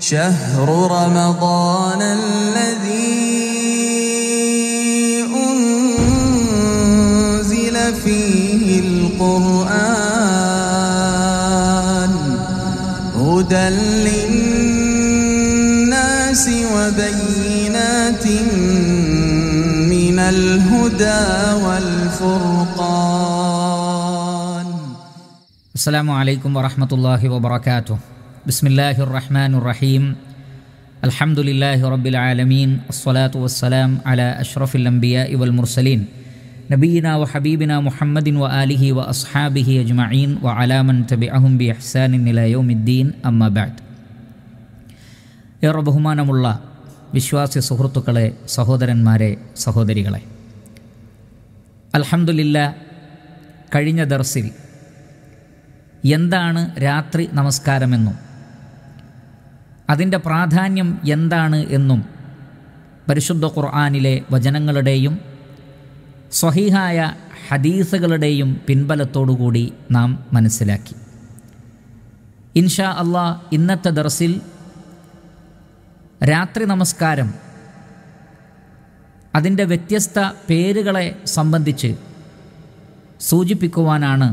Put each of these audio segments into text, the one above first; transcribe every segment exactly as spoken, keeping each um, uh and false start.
شهر رمضان الذي أنزل فيه القرآن هدى للناس وبينات من الهدى والفرقان. السلام عليكم ورحمة الله وبركاته. Bismillahirrahmanirrahim. Alhamdulillahirrabbilalamin. Assalatu wassalam ala ashrafil anbiya'i wal mursalin, Nabiina wa habibina Muhammadin wa alihi wa ashabihi ajma'in, wa ala man tabi'ahum bi ihsanin ila yaumiddin, amma ba'd. Ya Rabbahumanamullah. Vishwasi suhrutukale, sahodaranmare, sahodarigale, Alhamdulillah. Kazhinja darsil എന്താണ് രാത്രി നമസ്കാരമെന്നും അതിൻ്റെ പ്രാധാന്യം എന്താണ് എന്നും പരിശുദ്ധ ഖുർആനിലെ വചനങ്ങളുടെയും സ്വഹീഹായ ഹദീസുകളുടെയും പിൻബലത്തോടുകൂടി നാം മനസ്സിലാക്കി. ഇൻഷാ അല്ലാഹ് ഇന്നത്തെ ദർസിൽ രാത്രി നമസ്കാരം അതിൻ്റെ വ്യത്യസ്ത പേരുകളെ സംബന്ധിച്ച് സൂചിപ്പിക്കുവാനാണ്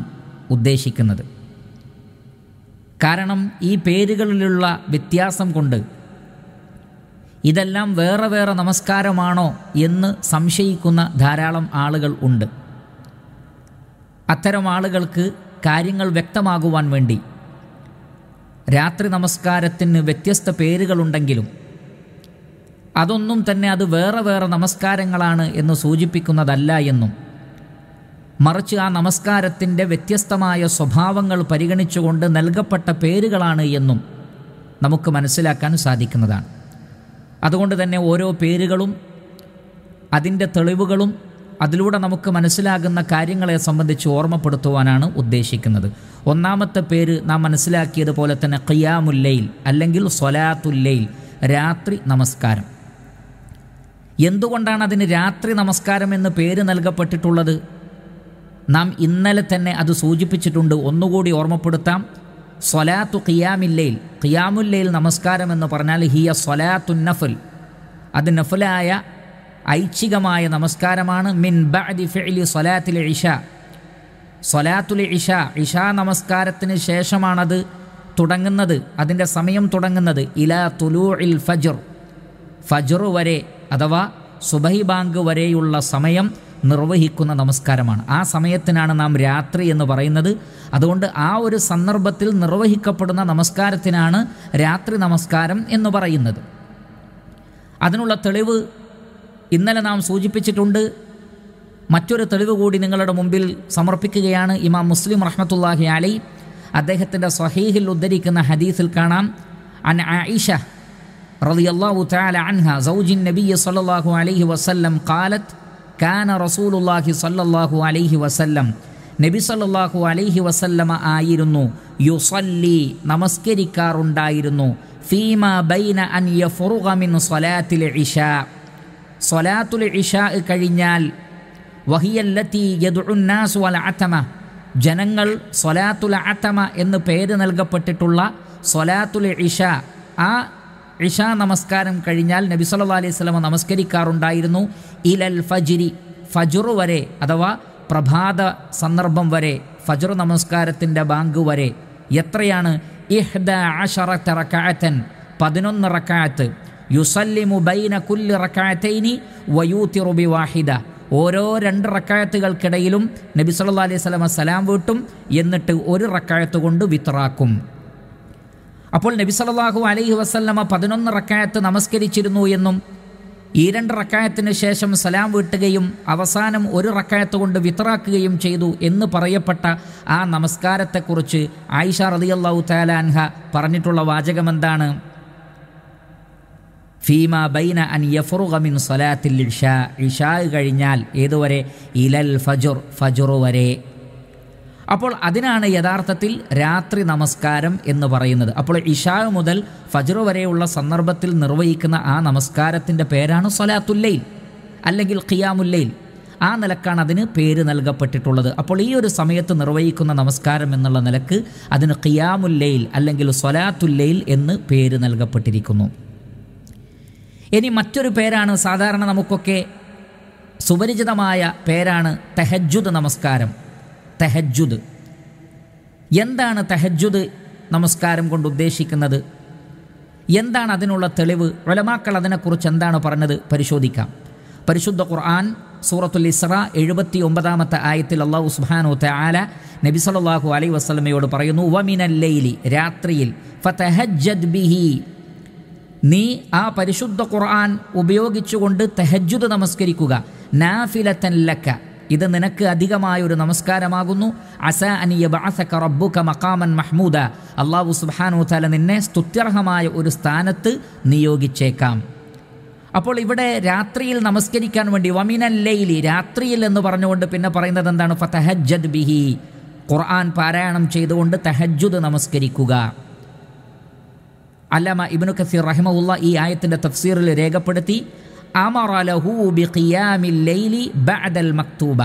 ഉദ്ദേശിക്കുന്നത്. കാരണം ഈ പേരുകളിലുള്ള വ്യത്യാസം കൊണ്ട് ഇതെല്ലാം വേറെ വേറെ നമസ്കാരമാണോ എന്ന് സംശയിക്കുന്ന ധാരാളം ആളുകൾ ഉണ്ട്. അത്തരം ആളുകൾക്ക് കാര്യങ്ങൾ വ്യക്തമാകുവാൻ വേണ്ടി രാത്രി നമസ്കാരത്തിന് വ്യത്യസ്ത പേരുകളുണ്ടെങ്കിലും അതൊന്നും തന്നെ അത് വേറെ വേറെ നമസ്കാരങ്ങളാണ് എന്ന് സൂചിപ്പിക്കുന്നതല്ല എന്നും മറിച്ച് ആ നമസ്കാരത്തിൻ്റെ വ്യത്യസ്തമായ സ്വഭാവങ്ങൾ പരിഗണിച്ചുകൊണ്ട് നൽകപ്പെട്ട പേരുകളാണ് എന്നും നമുക്ക് മനസ്സിലാക്കാൻ സാധിക്കുന്നതാണ്. അതുകൊണ്ട് തന്നെ ഓരോ പേരുകളും അതിൻ്റെ തെളിവുകളും അതിലൂടെ നമുക്ക് മനസ്സിലാകുന്ന കാര്യങ്ങളെ സംബന്ധിച്ച് ഓർമ്മപ്പെടുത്തുവാനാണ് ഉദ്ദേശിക്കുന്നത്. ഒന്നാമത്തെ പേര് നാം മനസ്സിലാക്കിയതുപോലെ തന്നെ ഖിയാമുല്ലൈൽ അല്ലെങ്കിൽ സ്വലാത്തുല്ലൈൽ, രാത്രി നമസ്കാരം. എന്തുകൊണ്ടാണ് അതിന് രാത്രി നമസ്കാരം എന്ന് പേര് നൽകപ്പെട്ടിട്ടുള്ളത്? നാം ഇന്നലെ തന്നെ അത് സൂചിപ്പിച്ചിട്ടുണ്ട്. ഒന്നുകൂടി ഓർമ്മപ്പെടുത്താം. സ്വലാത്തു ഖിയാമില്ലൈൽ, ഖിയാമുല്ലൈൽ നമസ്കാരം എന്ന് പറഞ്ഞാൽ ഹിയ സ്വലാത്തു നഫൽ, അത് നഫലായ ഐച്ഛികമായ നമസ്കാരമാണ്. മിൻ ബഅദി ഫഇലി സ്വലാത്തിൽ ഇശ, സ്വലാത്തുൽ ഇശ, ഇശാ നമസ്കാരത്തിന് ശേഷമാണത് തുടങ്ങുന്നത്, അതിൻ്റെ സമയം തുടങ്ങുന്നത്. ഇലാ തുലൂഇൽ ഫജ്ർ, ഫജ്ർ വരെ അഥവാ സുബഹി ബാങ്ക് വരെയുള്ള സമയം നിർവഹിക്കുന്ന നമസ്കാരമാണ്. ആ സമയത്തിനാണ് നാം രാത്രി എന്ന് പറയുന്നത്. അതുകൊണ്ട് ആ ഒരു സന്ദർഭത്തിൽ നിർവഹിക്കപ്പെടുന്ന നമസ്കാരത്തിനാണ് രാത്രി നമസ്കാരം എന്ന് പറയുന്നത്. അതിനുള്ള തെളിവ് ഇന്നലെ നാം സൂചിപ്പിച്ചിട്ടുണ്ട്. മറ്റൊരു തെളിവ് കൂടി നിങ്ങളുടെ മുമ്പിൽ സമർപ്പിക്കുകയാണ്. ഇമാം മുസ്ലിം റഹ്മത്തുള്ളാഹി അലൈഹി അദ്ദേഹത്തിൻ്റെ സ്വഹീഹിൽ ഉദ്ധരിക്കുന്ന ഹദീസിൽ കാണാം, അൻ ആയിഷ റളിയല്ലാഹു തആല അൻഹ സൗജിൻ നബിയ്യ സല്ലല്ലാഹു അലൈഹി വസല്ലം ഖാലത് കാന റസൂലുള്ളാഹി സല്ലല്ലാഹു അലൈഹി വസല്ലം, നബി സല്ലല്ലാഹു അലൈഹി വസല്ലമ ആയിരുന്നു യുസല്ലി, നമസ്കരിക്കാറുണ്ടായിരുന്നു, ഫീമാ ബൈന അൻ യഫറുഗ മിൻ സ്വലാത്തിൽ ഇശാ, സ്വലാത്തുൽ ഇശാ കഴിഞ്ഞാൽ, വഹിയല്ലതി യദ്ഉൻ നാസു വൽ അതമ, ജനങ്ങൾ സ്വലാത്തുൽ അതമ എന്ന് പേര് നൽകപ്പെട്ടിട്ടുള്ള സ്വലാത്തുൽ ഇശാ, ആ ഇശാ നമസ്കാരം കഴിഞ്ഞാൽ നബി സല്ലല്ലാഹു അലൈഹി വസല്ലം നമസ്കരിക്കാറുണ്ടായിരുന്നു, ഇലൽ ഫജ്രി, ഫജ്ർ വരെ അഥവാ പ്രഭാത സന്ദർഭം വരെ, ഫജ്ർ നമസ്കാരത്തിൻ്റെ ബാങ്ക് വരെ. എത്രയാണ്? ഇഹ്ദ അശറത റകഅതൻ, പതിനൊന്ന് റകഅത്ത്. യുസല്ലിമു ബൈന കുല്ലി റകഅതൈനി വയൂതിറു ബിവാഹിദ, ഓരോ രണ്ട് റകഅത്തുകൾക്കിടയിലും നബി സല്ലല്ലാഹു അലൈഹി വസല്ലം സലാം വീട്ടും, എന്നിട്ട് ഒരു റകഅത്ത് കൊണ്ട് വിത്റാക്കും. അപ്പോൾ നബി സല്ലല്ലാഹു അലൈഹി വസല്ലമ പതിനൊന്ന് റകഅത്ത് നമസ്കരിച്ചിരുന്നു എന്നും ഈ രണ്ട് റകഅത്തിന് ശേഷം സലാം വീട്ടുകയും അവസാനം ഒരു റകഅത്ത് കൊണ്ട് വിത്റാക്കുകയും ചെയ്തു എന്ന് പറയപ്പെട്ട ആ നമസ്കാരത്തെക്കുറിച്ച് ആയിഷ റളിയല്ലാഹു തആല അൻഹ പറഞ്ഞിട്ടുള്ള വാചകം എന്താണ്? ഫീമാ ബൈന അൻ യഫറുഗ മിൻ സ്വലാത്തിൽ ഇശാ, ഇശാ കഴിഞ്ഞാൽ ഏതുവരെ? ഇലൽ ഫജ്ർ, ഫജ്ർ വരെ. അപ്പോൾ അതിനാണ് യഥാർത്ഥത്തിൽ രാത്രി നമസ്കാരം എന്ന് പറയുന്നത്. അപ്പോൾ ഇശാ മുതൽ ഫജ്ർ വരെയുള്ള സന്ദർഭത്തിൽ നിർവഹിക്കുന്ന ആ നമസ്കാരത്തിൻ്റെ പേരാണ് സ്വലാത്തുല്ലൈൽ അല്ലെങ്കിൽ ഖിയാമുല്ലൈൽ. ആ നിലക്കാണ് അതിന് പേര് നൽകപ്പെട്ടിട്ടുള്ളത്. അപ്പോൾ ഈ ഒരു സമയത്ത് നിർവഹിക്കുന്ന നമസ്കാരം എന്നുള്ള നിലക്ക് അതിന് ഖിയാമുൽ ലൈൽ അല്ലെങ്കിൽ സ്വലാത്തുൽ ലൈൽ എന്ന് പേര് നൽകപ്പെട്ടിരിക്കുന്നു. ഇനി മറ്റൊരു പേരാണ്, സാധാരണ നമുക്കൊക്കെ സുപരിചിതമായ പേരാണ് തഹജ്ജുദ് നമസ്കാരം. തഹജ്ജുദ്, എന്താണ് തഹജ്ജുദ് നമസ്കാരം കൊണ്ട് ഉദ്ദേശിക്കുന്നത്, എന്താണ് അതിനുള്ള തെളിവ്, ഉലമാക്കൾ അതിനെക്കുറിച്ച് എന്താണ് പറഞ്ഞത് പരിശോധിക്കാം. പരിശുദ്ധ ഖുർആൻ സൂറത്തുൽ ഇസ്റ എഴുപത്തി ഒമ്പതാമത്തെ ആയത്തിൽ അള്ളാഹു സുബ്ഹാനഹു തആല നബി സല്ലല്ലാഹു അലൈഹി വസല്ലമയോട് പറയുന്നു, വമിനൽ ലൈലി, രാത്രിയിൽ, ഫതഹജ്ജദ് ബിഹി, നീ ആ പരിശുദ്ധ ഖുർആൻ ഉപയോഗിച്ചുകൊണ്ട് തഹജ്ജുദ് നമസ്കരിക്കുക. നാഫിലതൻ ലക, ഇത് നിനക്ക് അധികമായൊരു നമസ്കാരമാകുന്നു. അസാ അൻ യബഅസക റബ്ബുക മഖാമൻ മഹ്മൂദ, അല്ലാഹു സുബ്ഹാനഹു തആല നിന്നെ സ്തുത്യർഹമായ ഒരു സ്ഥാനത്ത് നിയോഗിച്ചേക്കാം. അപ്പോൾ ഇവിടെ രാത്രിയിൽ നമസ്കരിക്കാൻ വേണ്ടി വമിനൽ ലൈലി, രാത്രിയിൽ എന്ന് പറഞ്ഞുകൊണ്ട് പിന്നെ പറയുന്നത് എന്താണ്, ഫതഹജ്ജദ് ബിഹി, ഖുർആൻ പാരായണം ചെയ്തുകൊണ്ട് തഹജ്ജുദ് നമസ്കരിക്കുക. അല്ലാമ ഇബ്നു കസീർ റഹിമഹുള്ള ഈ ആയത്തിൻ്റെ തഫ്സീറിൽ രേഖപ്പെടുത്തി, അമറ ലഹു ബിഖിയാമിൽ ലൈലി ബഅദൽ മക്തൂബ.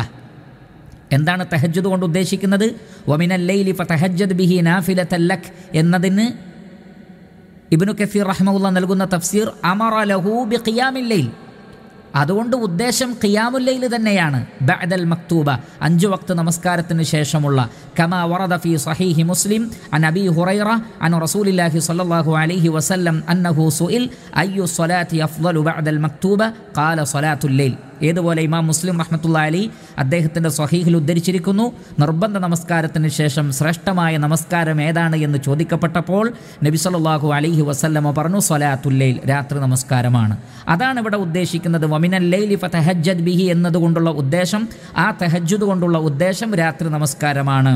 എന്താണ് തഹജ്ജുദ് കൊണ്ട് ഉദ്ദേശിക്കുന്നത്? വമിനൽ ലൈലി ഫതഹജ്ജദ് ബിഹി നാഫിലതൻ ലക് എന്നതിന് ഇബ്നു കസീർ റഹിമഹുള്ള നൽകുന്ന തഫ്സീർ അമറ ലഹു ബിഖിയാമിൽ ലൈൽ, അതുകൊണ്ട് ഉദ്ദേശം ഖിയാമുൽ ലൈൽ തന്നെയാണ്. ബഅദൽ മക്തൂബ, അഞ്ച് വക്ത് നമസ്കാരത്തിന് ശേഷമുള്ള. കമാ വറദ ഫീ സഹീഹി മുസ്ലിം അൻ അബീ ഹുറൈറ അൻ റസൂലില്ലാഹി സ്വല്ലല്ലാഹു അലൈഹി വസല്ലം അന്നഹു സുഇൽ അയ്യു സ്വലാത്തി അഫ്ളു ബഅദൽ മക്തൂബ ഖാല സ്വലാത്തുൽ ലൈൽ. ഏതുപോലെ ഇമാം മുസ്ലിം റഹ്മത്തുള്ളാഹി അലൈഹി അദ്ദേഹത്തിൻ്റെ സ്വഹീഹിൽ ഉദ്ധരിച്ചിരിക്കുന്നു, നിർബന്ധ നമസ്കാരത്തിന് ശേഷം ശ്രേഷ്ഠമായ നമസ്കാരം ഏതാണ് എന്ന് ചോദിക്കപ്പെട്ടപ്പോൾ നബി സല്ലല്ലാഹു അലൈഹി വസല്ലം പറഞ്ഞു സ്വലാത്തുൽ ലൈൽ, രാത്രി നമസ്കാരമാണ്. അതാണ് ഇവിടെ ഉദ്ദേശിക്കുന്നത്. വമിനൽ ലൈലി ഫതഹജ്ജദ് ബിഹി എന്നതുകൊണ്ടുള്ള ഉദ്ദേശം, ആ തഹജ്ജുദ് കൊണ്ടുള്ള ഉദ്ദേശം രാത്രി നമസ്കാരമാണ്.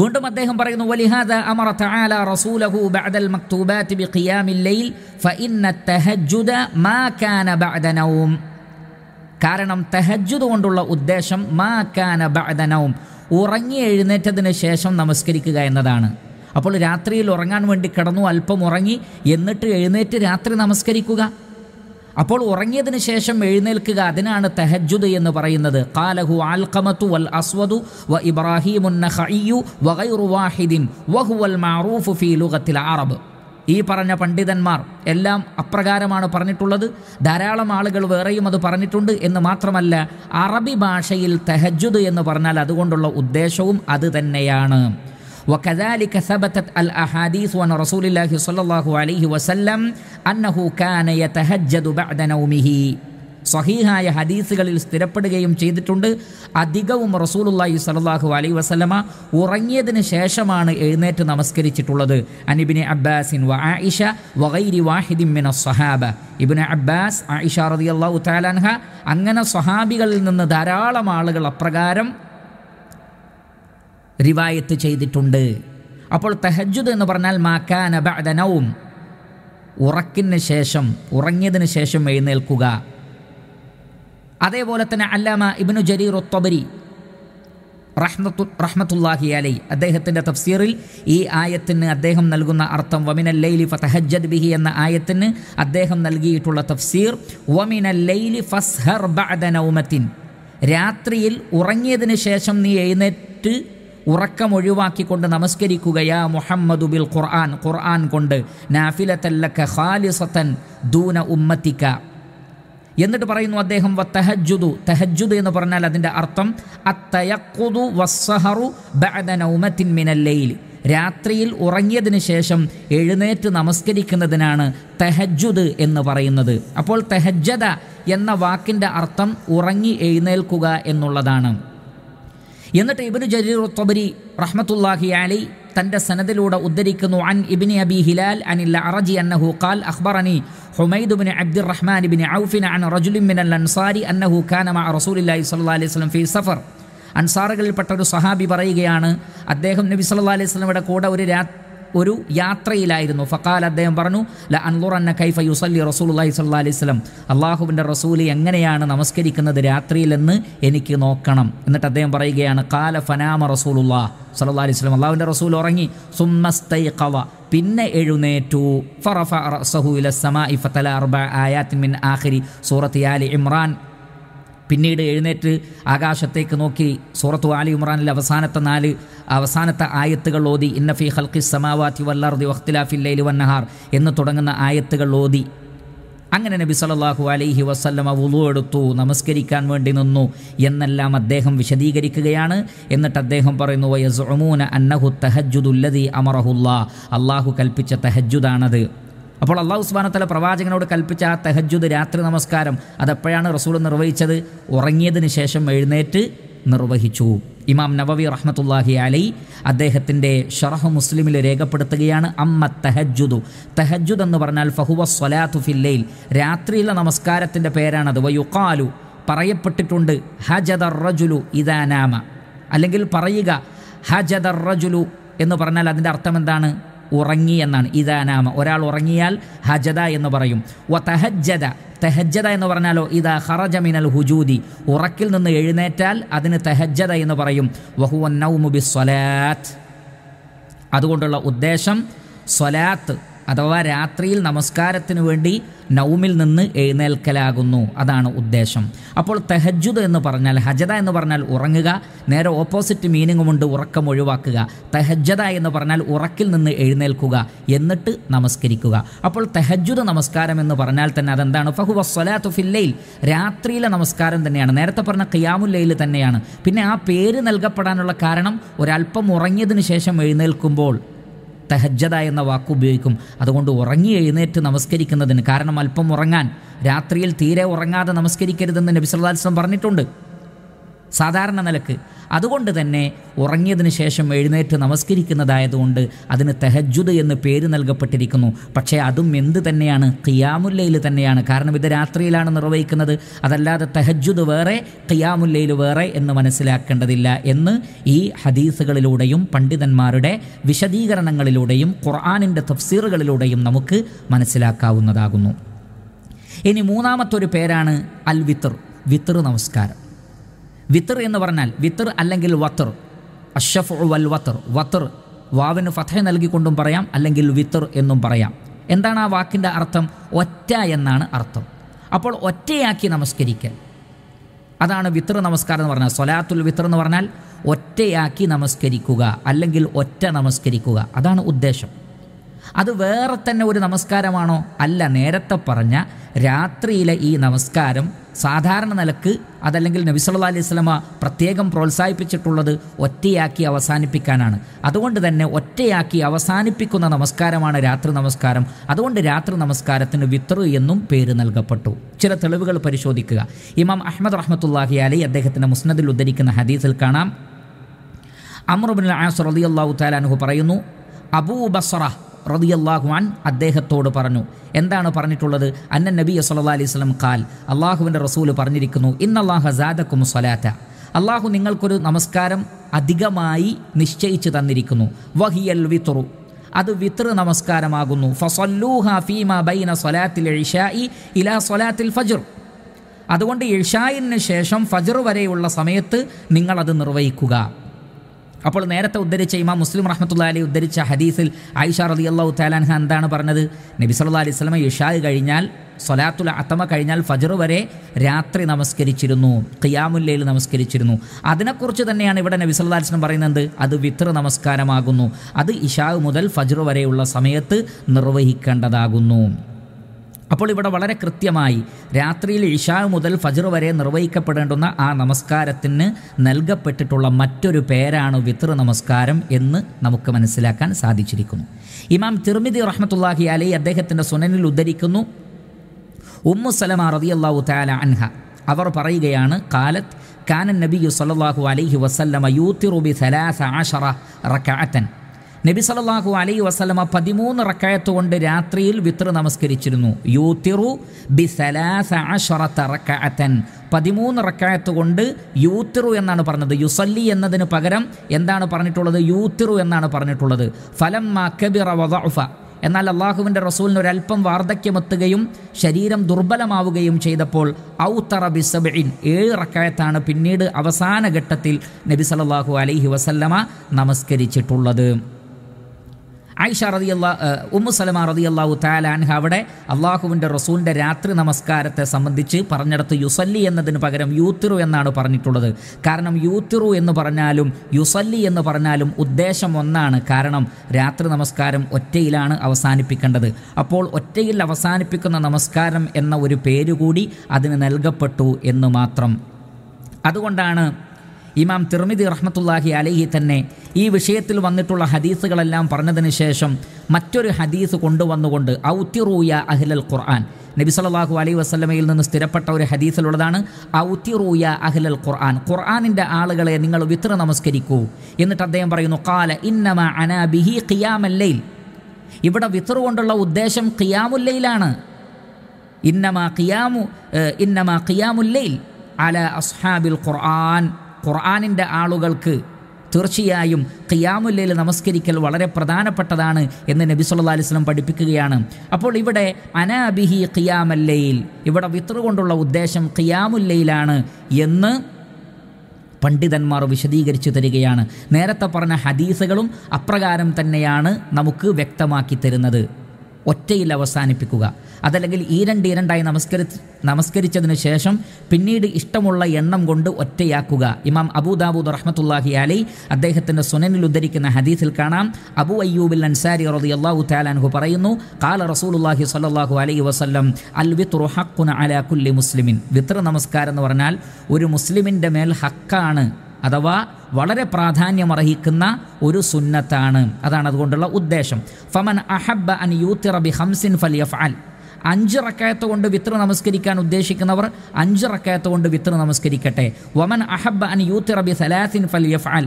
വീണ്ടും അദ്ദേഹം പറയുന്നു, വലിഹാദാ അമറ തആല റസൂലഹു ബഅദൽ മക്തൂബാതി ബിഖിയാമിൽ ലൈൽ ഫഇന്ന തഹജ്ജുദ മാ കാന ബഅദ നൗം, കാരണം തഹജ്ജുദ് കൊണ്ടുള്ള ഉദ്ദേശം മാ കാന ബഅദ നൗം, ഉറങ്ങി എഴുന്നേറ്റതിന് ശേഷം നമസ്കരിക്കുക എന്നതാണ്. അപ്പോൾ രാത്രിയിൽ ഉറങ്ങാൻ വേണ്ടി കിടന്നു, അല്പം ഉറങ്ങി, എന്നിട്ട് എഴുന്നേറ്റ് രാത്രി നമസ്കരിക്കുക. അപ്പോൾ ഉറങ്ങിയതിന് ശേഷം എഴുന്നേൽക്കുക, അതിനാണ് തഹജ്ജുദ് എന്ന് പറയുന്നത്. ഖാലഹു അൽഖമതു വൽ അസ്വദു വ ഇബ്രാഹീമുൻ നഖഇയ്യു വ ഗൈറു വാഹിദിൻ വഹുവൽ മഅറൂഫു ഫീ ലുഗത്തിൽ അറബ്. ഈ പറഞ്ഞ പണ്ഡിതന്മാർ എല്ലാം അപ്രകാരമാണ് പറഞ്ഞിട്ടുള്ളത്. ധാരാളം ആളുകൾ വേറെയും അത് പറഞ്ഞിട്ടുണ്ട് എന്ന് മാത്രമല്ല, അറബി ഭാഷയിൽ തഹജ്ജുദ് എന്ന് പറഞ്ഞാൽ അതുകൊണ്ടുള്ള ഉദ്ദേശവും അത് തന്നെയാണ്. وكذلك ثبتت الأحاديث عن رسول الله صلى الله عليه وسلم أنه كان يتهجد بعد نومه. സഹീഹായ ഹദീസുകളിൽ സ്ഥിരപ്പെടുകയും ചെയ്തിട്ടുണ്ട്, അധികവും റസൂലുള്ളാഹി സ്വല്ലല്ലാഹു അലൈഹി വസല്ലമ ഉറങ്ങിയതിന് ശേഷമാണ് എഴുന്നേറ്റ് നമസ്കരിച്ചിട്ടുള്ളത്. അനിബ്നി അബ്ബാസിൻ വ ആയിഷ വ ഗൈരി വാഹിദിൻ മിനസ് സ്വഹാബ, ഇബ്നു അബ്ബാസ്, ആയിഷ റളിയല്ലാഹു തആല അൻഹ, അങ്ങനെ സ്വഹാബികളിൽ നിന്ന് ധാരാളം ആളുകൾ അപ്രകാരം റിവായത്ത് ചെയ്തിട്ടുണ്ട്. അപ്പോൾ തഹജ്ജുദ് എന്ന് പറഞ്ഞാൽ മാക്കാന ബഅദ നൗം, ഉറക്കിന് ശേഷം, ഉറങ്ങിയതിന് ശേഷം എഴുന്നേൽക്കുക. അതേപോലെ തന്നെ അല്ലാമ ഇബ്നു ജരീർ അത്തബരി റഹ്മത്തു റഹ്മത്തുല്ലാഹി അലൈഹി അദ്ദേഹത്തിൻ്റെ തഫ്സീറിൽ ഈ ആയത്തിന് അദ്ദേഹം നൽകുന്ന അർത്ഥം, വമിനൽ ലൈലി ഫതഹജ്ജദ് ബിഹി എന്ന ആയത്തിന് അദ്ദേഹം നൽകിയിട്ടുള്ള തഫ്സീർ വമിനൽ ലൈലി ഫസ്ഹർ ബഅദ നൗമത്തിൻ, രാത്രിയിൽ ഉറങ്ങിയതിന് ശേഷം നീ എഴുന്നേറ്റ് ഉറക്കമൊഴിവാക്കിക്കൊണ്ട് നമസ്കരിക്കുകയാ മുഹമ്മദു ബിൽ ഖുർആൻ, ഖുർആൻ കൊണ്ട്, നാഫിലതൻ ലക ഖാലിസതൻ ദൂന ഉമ്മത്തിക. എന്നിട്ട് പറയുന്നു അദ്ദേഹം, വതഹജ്ജുദു, തഹജ്ജുദ് എന്ന് പറഞ്ഞാൽ അതിൻ്റെ അർത്ഥം അത്തയഖുദു വസ്സഹറു ബഅദ നൗമത്തിൻ മിനൽ ലൈൽ, രാത്രിയിൽ ഉറങ്ങിയതിന് ശേഷം എഴുന്നേറ്റ് നമസ്കരിക്കുന്നതിനാണ് തഹജ്ജുദ് എന്ന് പറയുന്നത്. അപ്പോൾ തഹജ്ജദ എന്ന വാക്കിൻ്റെ അർത്ഥം ഉറങ്ങി എഴുന്നേൽക്കുക എന്നുള്ളതാണ്. എന്നിട്ട് ഇബ്നു ജരീർ അത്തബരി റഹ്മത്തുള്ളാഹി അലൈഹി തൻ്റെ സനദിലൂടെ ഉദ്ധരിക്കുന്നു, അൻ ഇബ്നി അബി ഹിലാൽ അനിൽ അറജി അന്നഹു ഖാൽ അഖ്ബറനി ഹുമൈദ് ഇബ്നു അബ്ദുറഹ്മാൻ ഇബ്നു ഔഫിൻ അൻ റജുലിൻ മിനൽ അൻസാരി അന്നഹു കാന മഅ റസൂലില്ലാഹി സ്വല്ലല്ലാഹി അലൈഹി വസല്ലം ഫീ സഫർ. അൻസാറുകളിൽപ്പെട്ട ഒരു സഹാബി പറയുകയാണ്, അദ്ദേഹം നബി സ്വല്ലല്ലാഹി അലൈഹി വസല്ലമയുടെ കൂടെ ഒരു രാ ഒരു യാത്രയിലായിരുന്നു. ഫഖാൽ, അദ്ദേഹം പറഞ്ഞു, ല അൻലുറന്ന കൈഫ യുസല്ലി റസൂലുള്ളാഹി സ്വല്ലല്ലാഹി അലൈഹി വസല്ലം, അല്ലാഹുവിൻ്റെ റസൂല് എങ്ങനെയാണ് നമസ്കരിക്കുന്നത് രാത്രിയിലെന്ന് എനിക്ക് നോക്കണം. എന്നിട്ട് അദ്ദേഹം പറയുകയാണ്, ഖാല ഫനാമ റസൂലുള്ളാഹി സ്വല്ലല്ലാഹി അലൈഹി വസല്ലം, അല്ലാഹുവിൻ്റെ റസൂൽ ഉറങ്ങി. സുമ്മസ്തൈഖവ, പിന്നെ എഴുന്നേറ്റു. ഫറഫഅ റഅസഹു ഇലസ്സമാഇ ഫതല അർബഅ ആയാത്തിൻ മിൻ ആഖിരി സൂറത്തി ആലി ഇമ്രാൻ പിന്നീട് എഴുന്നേറ്റ് ആകാശത്തേക്ക് നോക്കി സൂറത്തു ആലി ഇംറാനിലെ അവസാനത്തെ നാല് അവസാനത്തെ ആയത്തുകൾ ഓതി ഇന്ന ഫീ ഖൽഖിസ് സമാവാതി വൽ അർദി വഖ്തിലാഫിൽ ലൈലി വൻ നഹാർ എന്ന് തുടങ്ങുന്ന ആയത്തുകൾ ഓതി. അങ്ങനെ നബി സല്ലല്ലാഹു അലൈഹി വസല്ലമ വുളൂ എടുത്തു, നമസ്കരിക്കാൻ വേണ്ടി നിന്നു എന്നെല്ലാം അദ്ദേഹം വിശദീകരിക്കുകയാണ്. എന്നിട്ട് അദ്ദേഹം പറയുന്നു വയസ്ഉമൂന അന്നഹു തഹജ്ജുദുൽ ലദി അമറഹുല്ലാഹ്, അള്ളാഹു കൽപ്പിച്ച തഹജ്ജുദാണത്. അപ്പോൾ അള്ളാഹു സുബ്ഹാനഹു വ തആല പ്രവാചകനോട് കൽപ്പിച്ച ആ തഹജ്ജുദ് രാത്രി നമസ്കാരം അതെപ്പോഴാണ് റസൂൽ നിർവഹിച്ചത്? ഉറങ്ങിയതിന് ശേഷം എഴുന്നേറ്റ് നിർവഹിച്ചു. ഇമാം നവവി റഹ്മത്തുള്ളാഹി അലൈഹി അദ്ദേഹത്തിൻ്റെ ശറഹ് മുസ്ലിമിൽ രേഖപ്പെടുത്തുകയാണ് അമ്മ തഹജ്ജുദു, തഹജ്ജുദ് എന്ന് പറഞ്ഞാൽ ഫഹുവ സ്വലാത്തു ഫിൽ ലൈൽ, രാത്രിയിലെ നമസ്കാരത്തിൻ്റെ പേരാണത്. വയുഖാലു, പറയപ്പെട്ടിട്ടുണ്ട് ഹജദ റജുലു ഇദാ നാമ, അല്ലെങ്കിൽ പറയുക ഹജദ റജുലു എന്ന് പറഞ്ഞാൽ അതിൻ്റെ അർത്ഥം എന്താണ്? ഉറങ്ങി എന്നാണ്. ഇദാ നാമ, ഒരാൾ ഉറങ്ങിയാൽ ഹജദ എന്ന് പറയും. വ തഹജ്ജദ, തഹജ്ജദ എന്ന് പറഞ്ഞാലോ ഇദാ ഖറജ മിനൽ ഹുജൂദി, ഉറക്കിൽ നിന്ന് എഴുന്നേറ്റാൽ അതിന് തഹജ്ജദ എന്ന് പറയും. വഹുവ നൗമു ബിസ്സലാത്ത്, അതുകൊണ്ടുള്ള ഉദ്ദേശം സ്വലാത്ത് അഥവാ രാത്രിയിൽ നമസ്കാരത്തിനു വേണ്ടി നൗമിൽ നിന്ന് എഴുന്നേൽക്കലാകുന്നു, അതാണ് ഉദ്ദേശം. അപ്പോൾ തഹജ്ജുദ് എന്ന് പറഞ്ഞാൽ, ഹജദ എന്ന് പറഞ്ഞാൽ ഉറങ്ങുക, നേരെ ഓപ്പോസിറ്റ് മീനിങ്ങുമുണ്ട്, ഉറക്കം ഒഴിവാക്കുക. തഹജ്ജദ എന്ന് പറഞ്ഞാൽ ഉറക്കിൽ നിന്ന് എഴുന്നേൽക്കുക എന്നിട്ട് നമസ്കരിക്കുക. അപ്പോൾ തഹജ്ജുദ് നമസ്കാരം എന്ന് പറഞ്ഞാൽ തന്നെ അതെന്താണ്? ഫഹുവ സ്വലാത്തു ഫിൽ ലൈൽ, രാത്രിയിലെ നമസ്കാരം തന്നെയാണ്. നേരത്തെ പറഞ്ഞ ഖിയാമുൽ ലൈൽ തന്നെയാണ്. പിന്നെ ആ പേര് നൽകപ്പെടാനുള്ള കാരണം ഒരല്പം ഉറങ്ങിയതിന് ശേഷം എഴുന്നേൽക്കുമ്പോൾ തഹജ്ജദ എന്ന വാക്ക് ഉപയോഗിക്കും. അതുകൊണ്ട് ഉറങ്ങി എഴുന്നേറ്റ് നമസ്കരിക്കുന്നതിന്, കാരണം അല്പം ഉറങ്ങാൻ, രാത്രിയിൽ തീരെ ഉറങ്ങാതെ നമസ്കരിക്കരുതെന്ന് നബി സല്ലല്ലാഹു അലൈഹി വസല്ലം പറഞ്ഞിട്ടുണ്ട് സാധാരണ നിലക്ക്. അതുകൊണ്ട് തന്നെ ഉറങ്ങിയതിന് ശേഷം എഴുന്നേറ്റ് നമസ്കരിക്കുന്നതായതുകൊണ്ട് അതിന് തഹജ്ജുദ് എന്ന് പേര് നൽകപ്പെട്ടിരിക്കുന്നു. പക്ഷേ അതും എന്ത് തന്നെയാണ്? ഖിയാമുൽ ലൈൽ തന്നെയാണ്. കാരണം ഇത് രാത്രിയിലാണ് നിർവഹിക്കുന്നത്. അതല്ലാതെ തഹജ്ജുദ് വേറെ ഖിയാമുൽ ലൈൽ വേറെ എന്ന് മനസ്സിലാക്കേണ്ടതില്ല എന്ന് ഈ ഹദീസുകളിലൂടെയും പണ്ഡിതന്മാരുടെ വിശദീകരണങ്ങളിലൂടെയും ഖുർആനിൻ്റെ തഫ്സീറുകളിലൂടെയും നമുക്ക് മനസ്സിലാക്കാവുന്നതാകുന്നു. ഇനി മൂന്നാമത്തൊരു പേരാണ് അൽ വിത്ർ, വിത്ർ നമസ്കാരം. വിത്ർ എന്ന് പറഞ്ഞാൽ വിത്ർ അല്ലെങ്കിൽ വത്ർ, അശ്ശഫഉ വൽ വത്ർ, വത്ർ വാവിന് ഫത്ഹ നൽകിക്കൊണ്ടും പറയാം, അല്ലെങ്കിൽ വിത്ർ എന്നും പറയാം. എന്താണ് ആ വാക്കിൻ്റെ അർത്ഥം? ഒറ്റ എന്നാണ് അർത്ഥം. അപ്പോൾ ഒറ്റയാക്കി നമസ്കരിക്കൽ, അതാണ് വിത്ർ നമസ്കാരം എന്ന് പറഞ്ഞാൽ. സ്വലാത്തുൽ വിത്ർ എന്ന് പറഞ്ഞാൽ ഒറ്റയാക്കി നമസ്കരിക്കുക, അല്ലെങ്കിൽ ഒറ്റ നമസ്കരിക്കുക, അതാണ് ഉദ്ദേശം. അത് വേറെ തന്നെ ഒരു നമസ്കാരമാണോ? അല്ല, നേരത്തെ പറഞ്ഞ രാത്രിയിലെ ഈ നമസ്കാരം സാധാരണ നിലക്ക്, അതല്ലെങ്കിൽ നബി സല്ലല്ലാഹു അലൈഹി വസല്ലമ പ്രത്യേകം പ്രോത്സാഹിപ്പിച്ചിട്ടുള്ളത് ഒറ്റയാക്കി അവസാനിപ്പിക്കാനാണ്. അതുകൊണ്ട് തന്നെ ഒറ്റയാക്കി അവസാനിപ്പിക്കുന്ന നമസ്കാരമാണ് രാത്രി നമസ്കാരം. അതുകൊണ്ട് രാത്രി നമസ്കാരത്തിന് വിത്ർ എന്നും പേര് നൽകപ്പെട്ടു. ചില തെളിവുകൾ പരിശോധിക്കുക. ഇമാം അഹ്മദ് റഹ്മത്തുള്ളാഹി അലൈഹി അദ്ദേഹത്തിൻ്റെ മുസ്നദിൽ ഉദ്ധരിക്കുന്ന ഹദീസിൽ കാണാം, അംർ ഇബ്നുൽ ആസ് റളിയല്ലാഹു തആല അൻഹു പറയുന്നു, അബൂ ബസ്റ റളിയല്ലാഹു അൻ അദ്ദേഹത്തോട് പറഞ്ഞു. എന്താണ് പറഞ്ഞിട്ടുള്ളത്? അന്ന നബി സല്ലല്ലാഹു അലൈഹി വസല്ലം ഖാൽ, അള്ളാഹുവിൻ്റെ റസൂൽ പറഞ്ഞിരിക്കുന്നു, ഇന്നല്ലാഹ സാദക്കും സ്വലാത്ത, അള്ളാഹു നിങ്ങൾക്കൊരു നമസ്കാരം അധികമായി നിശ്ചയിച്ചു തന്നിരിക്കുന്നു. വഹിയൽ വിത്റു, അത് വിത്ർ നമസ്കാരമാകുന്നു. ഫസല്ലൂഹ ഫീമാ ബൈന സ്വലാത്തിൽ ഇശാഇ ഇലാ സ്വലാത്തിൽ ഫജ്ർ, അതുകൊണ്ട് ഇശാഇന് ശേഷം ഫജ്ർ വരെയുള്ള സമയത്ത് നിങ്ങളത് നിർവഹിക്കുക. അപ്പോൾ നേരത്തെ ഉദ്ധരിച്ച ഇമാം മുസ്ലിം റഹ്മത്തുള്ളാഹി അലൈഹി ഉദ്ധരിച്ച ഹദീസിൽ ആയിഷ റളിയല്ലാഹു തആല അൻഹ എന്താണ് പറഞ്ഞത്? നബി സല്ലല്ലാഹു അലൈഹി വസല്ലം ഇശാ കഴിഞ്ഞാൽ, സ്വലാത്തുൽ അത്തമ കഴിഞ്ഞാൽ ഫജ്ർ വരെ രാത്രി നമസ്കരിച്ചിരുന്നു, ഖിയാമുൽ ലൈൽ നമസ്കരിച്ചിരുന്നു. അതിനെക്കുറിച്ച് തന്നെയാണ് ഇവിടെ നബി സല്ലല്ലാഹു അലൈഹി വസല്ലം പറയുന്നത്, അത് വിത്ർ നമസ്കാരമാകുന്നു, അത് ഇശാ മുതൽ ഫജ്ർ വരെയുള്ള സമയത്ത് നിർവഹിക്കേണ്ടതാകുന്നു. അപ്പോൾ ഇവിടെ വളരെ കൃത്യമായി രാത്രിയിൽ ഇശാ മുതൽ ഫജ്ർ വരെ നിർവഹിക്കപ്പെടേണ്ടുന്ന ആ നമസ്കാരത്തിന് നൽകപ്പെട്ടിട്ടുള്ള മറ്റൊരു പേരാണ് വിത്ർ നമസ്കാരം എന്ന് നമുക്ക് മനസ്സിലാക്കാൻ സാധിച്ചിരിക്കുന്നു. ഇമാം തിർമിദി റഹ്മത്തുള്ളാഹി അലൈഹി അദ്ദേഹത്തിൻ്റെ സുനനിൽ ഉദ്ധരിക്കുന്നു, ഉമ്മു സലമ റളിയല്ലാഹു തആല അൻഹ അവർ പറയുകയാണ്, ഖാലത്ത് കാനൻ നബിയു സല്ലല്ലാഹു അലൈഹി വസല്ലമ യൂത്തിറു ബി തലാസഅശറ റകഅതൻ, നബി സല്ലല്ലാഹു അലൈഹി വസല്ലമ പതിമൂന്ന് റക്അത്ത് കൊണ്ട് രാത്രിയിൽ വിത്ർ നമസ്കരിച്ചിരുന്നു. യൂത്തിറു ബി തലാസഅശറ റകഅതൻ, പതിമൂന്ന് റക്അത്ത് കൊണ്ട് യൂത്തിറു എന്നാണ് പറഞ്ഞത്. യുസല്ലി എന്നതിന് പകരം എന്താണ് പറഞ്ഞിട്ടുള്ളത്? യൂത്തിറു എന്നാണ് പറഞ്ഞിട്ടുള്ളത്. ഫലമ്മ കബിറ വദഅഫ, എന്നാൽ അള്ളാഹുവിൻ്റെ റസൂലിന് ഒരല്പം വാർദ്ധക്യമെത്തുകയും ശരീരം ദുർബലമാവുകയും ചെയ്തപ്പോൾ ഔത്തറ ബി സബ്ഇൻ, ഏഴ് റക്അത്താണ് പിന്നീട് അവസാന ഘട്ടത്തിൽ നബി സല്ലല്ലാഹു അലൈഹി വസല്ലമ നമസ്കരിച്ചിട്ടുള്ളത്. Aisyah radhiyallahu Ummu Salama radhiyallahu ta'ala anha അവിടെ അല്ലാഹുവിൻ്റെ റസൂലിൻ്റെ രാത്രി നമസ്കാരത്തെ സംബന്ധിച്ച് പറഞ്ഞിടത്ത് യുസല്ലി എന്നതിന് പകരം യൂത്തിറു എന്നാണ് പറഞ്ഞിട്ടുള്ളത്. കാരണം യൂത്തിറു എന്ന് പറഞ്ഞാലും യുസല്ലി എന്ന് പറഞ്ഞാലും ഉദ്ദേശം ഒന്നാണ്. കാരണം രാത്രി നമസ്കാരം ഒറ്റയിലാണ് അവസാനിപ്പിക്കേണ്ടത്. അപ്പോൾ ഒറ്റയിൽ അവസാനിപ്പിക്കുന്ന നമസ്കാരം എന്ന ഒരു പേരുകൂടി അതിന് നൽകപ്പെട്ടു എന്ന് മാത്രം. അതുകൊണ്ടാണ് ഇമാം തിർമിദി റഹ്മത്തുള്ളാഹി അലൈഹി തന്നെ ഈ വിഷയത്തിൽ വന്നിട്ടുള്ള ഹദീസുകളെല്ലാം പറഞ്ഞതിന് ശേഷം മറ്റൊരു ഹദീസ് കൊണ്ടുവന്നുകൊണ്ട് ഔത്തിറൂയ അഹ്ലൽ ഖുർആൻ നബി സല്ലല്ലാഹു അലൈഹി വസല്ലമയിൽ നിന്ന് സ്ഥിരപ്പെട്ട ഒരു ഹദീസിലുള്ളതാണ് ഔത്തിറൂയ അഹ്ലൽ ഖുർആൻ, ഖുർആനിൻ്റെ ആളുകളെ നിങ്ങൾ വിത്ര നമസ്കരിക്കൂ. എന്നിട്ട് അദ്ദേഹം പറയുന്നു ഖാല ഇന്നമാ അനാ ബിഹി ഖിയാമൽ ലൈൽ. ഇവിടെ വിത്ര കൊണ്ടുള്ള ഉദ്ദേശം ഖിയാമുൽ ലൈലാണ്. ഇന്നമാ ഖിയാമു ഇന്നമാ ഖിയാമുൽ ലൈൽ അലാ അസ്ഹാബിൽ ഖുർആൻ. ഖുർആനിൻ്റെ ആളുകൾക്ക് തീർച്ചയായും ഖിയാമുൽ ലൈൽ നമസ്കരിക്കൽ വളരെ പ്രധാനപ്പെട്ടതാണ് എന്ന് നബി സല്ലല്ലാഹു അലൈഹി വസല്ലം പഠിപ്പിക്കുകയാണ്. അപ്പോൾ ഇവിടെ അനാ ബിഹി ഖിയാമൽ ലൈൽ, ഇവിടെ വിത്ർ കൊണ്ടുള്ള ഉദ്ദേശം ഖിയാമുൽ ലൈലാണ് എന്ന് പണ്ഡിതന്മാർ വിശദീകരിച്ചു തരികയാണ്. നേരത്തെ പറഞ്ഞ ഹദീസുകളും അപ്രകാരം തന്നെയാണ് നമുക്ക് വ്യക്തമാക്കി തരുന്നത്. ഒറ്റയിൽ അവസാനിപ്പിക്കുക, അതല്ലെങ്കിൽ ഈ രണ്ട് ഇരണ്ടായി നമസ്കരി നമസ്കരിച്ചതിന് ശേഷം പിന്നീട് ഇഷ്ടമുള്ള എണ്ണം കൊണ്ട് ഒറ്റയാക്കുക. ഇമാം അബൂദാബൂദ് റഹ്മത്തുള്ളാഹി അലൈഹി അദ്ദേഹത്തിൻ്റെ സുനനിൽ ഉദ്ധരിക്കുന്ന ഹദീസിൽ കാണാം, അബൂ അയ്യൂബിൽ അൻസാരി റളിയല്ലാഹു തആല അൻഹു പറയുന്നു ഖാല റസൂലുള്ളാഹി സ്വല്ലല്ലാഹു അലൈഹി വസല്ലം അൽ വിത്റു ഹഖ്ഖുൻ അലാ കുല്ലി മുസ്ലിമിൻ. വിത്ർ നമസ്കാരം എന്ന് പറഞ്ഞാൽ ഒരു മുസ്ലിമിൻ്റെ മേൽ ഹക്കാണ്, അഥവാ വളരെ പ്രാധാന്യമർഹിക്കുന്ന ഒരു സുന്നത്താണ്. അതാണ് അതുകൊണ്ടുള്ള ഉദ്ദേശം. ഫമൻ അഹബ്ബ അൻ യൂത്തിറ ബി ഹംസിൻ ഫൽയഫ്അൽ. അഞ്ച് റക്അത്ത് കൊണ്ട് വിത്ർ നമസ്കരിക്കാൻ ഉദ്ദേശിക്കുന്നവർ അഞ്ച് റക്അത്ത് കൊണ്ട് വിത്ർ നമസ്കരിക്കട്ടെ. വമൻ അഹബ്ബ അൻ യൂത്തിറ ബി സലാസിൻ ഫൽയഫ്അൽ.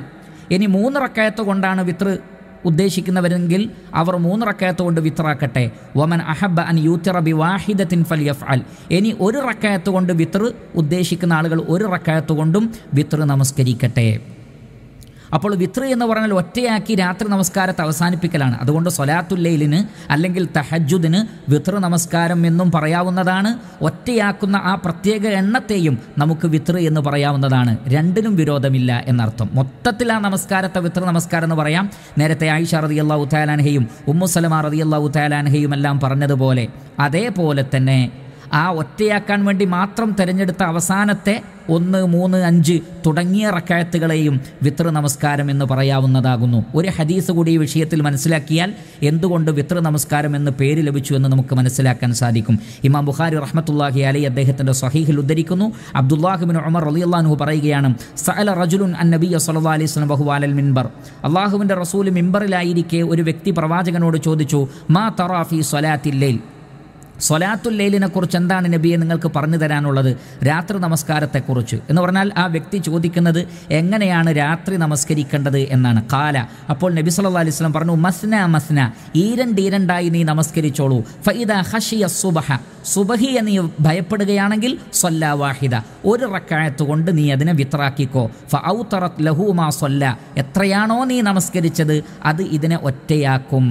ഇനി മൂന്ന് റക്അത്ത് കൊണ്ടാണ് വിത്ർ ഉദ്ദേശിക്കുന്നവരെങ്കിൽ അവർ മൂന്ന് റക്അത്ത് കൊണ്ട് വിത്റാക്കട്ടെ. വമൻ അഹബ്ബ അൻ യൂത്തിറ ബി വാഹിദത്തിൻ ഫൽയഫ്അൽ. ഇനി ഒരു റക്അത്ത് കൊണ്ട് വിത്ർ ഉദ്ദേശിക്കുന്ന ആളുകൾ ഒരു റക്അത്ത് കൊണ്ടും വിത്ർ നമസ്കരിക്കട്ടെ. അപ്പോൾ വിത്ർ എന്ന് പറഞ്ഞാൽ ഒറ്റയാക്കി രാത്രി നമസ്കാരത്തെ അവസാനിപ്പിക്കലാണ്. അതുകൊണ്ട് സ്വലാത്തുൽ ലൈലിന് അല്ലെങ്കിൽ തഹജ്ജുദിന് വിത്ർ നമസ്കാരം എന്നും പറയാവുന്നതാണ്. ഒറ്റയാക്കുന്ന ആ പ്രത്യേക എണ്ണത്തെയും നമുക്ക് വിത്ർ എന്ന് പറയാവുന്നതാണ്. രണ്ടിനും വിരോധമില്ല എന്നർത്ഥം. മൊത്തത്തിൽ ആ നമസ്കാരത്തെ വിത്ർ നമസ്കാരം എന്ന് പറയാം. നേരത്തെ ആയിഷ റളിയല്ലാഹു തആല അൻഹയും ഉമ്മു സലമ റളിയല്ലാഹു തആല അൻഹയും എല്ലാം പറഞ്ഞതുപോലെ അതേപോലെ തന്നെ ആ ഒറ്റയാക്കാൻ വേണ്ടി മാത്രം തിരഞ്ഞെടുത്ത അവസാനത്തെ ഒന്ന് മൂന്ന് അഞ്ച് തുടങ്ങിയ റക്അത്തുകളെയും വിത്ർ നമസ്കാരം എന്ന് പറയാവുന്നതാകുന്നു. ഒരു ഹദീസ് കൂടി ഈ വിഷയത്തിൽ മനസ്സിലാക്കിയാൽ എന്തുകൊണ്ട് വിത്ർ നമസ്കാരം എന്ന് പേര് ലഭിച്ചു എന്ന് നമുക്ക് മനസ്സിലാക്കാൻ സാധിക്കും. ഇമാം ബുഖാരി റഹ്മത്തുള്ളാഹി അലൈഹി അദ്ദേഹത്തിൻ്റെ സ്വഹീഹിൽ ഉദ്ധരിക്കുന്നു, അബ്ദുല്ലാഹി ബിൻ ഉമർ റളിയല്ലാഹു അൻഹു പറയുകയാണ് സഅല റജുലുൻ അന്നബിയ സ്വല്ലല്ലാഹി അലൈഹി വസല്ലം വഹുവ അലൽ മിൻബർ. അല്ലാഹുവിൻ്റെ റസൂൽ മിൻബറിലായിരിക്കെ ഒരു വ്യക്തി പ്രവാചകനോട് ചോദിച്ചു മാ തറാ ഫീ സ്വലാത്തിൽ ലൈൽ. സ്വലാത്തുൽ ലൈലിനെ കുറിച്ച് എന്താണ് നബിയെ നിങ്ങൾക്ക് പറഞ്ഞു തരാനുള്ളത് രാത്രി നമസ്കാരത്തെക്കുറിച്ച് എന്ന് പറഞ്ഞാൽ ആ വ്യക്തി ചോദിക്കുന്നത് എങ്ങനെയാണ് രാത്രി നമസ്കരിക്കേണ്ടത് എന്നാണ്. കാല, അപ്പോൾ നബി സല്ലല്ലാഹു അലൈഹി വസല്ലം പറഞ്ഞു മസ്ന മസ്ന, ഈരണ്ട് ഈരണ്ടായി നീ നമസ്കരിച്ചോളൂ. ഫഇദാ ഖശിയ സുബ്ഹ, സുബ്ഹിയെ നീ ഭയപ്പെടുകയാണെങ്കിൽ സ്വല്ലാ വാഹിദ, ഒരു റക്അത്ത് കൊണ്ട് നീ അതിനെ വിത്റാക്കിക്കോ. ഫഔതറത് ലഹു മാ സ്വല്ല, എത്രയാണോ നീ നമസ്കരിച്ചത് അത് ഇതിനെ ഒറ്റയാക്കും.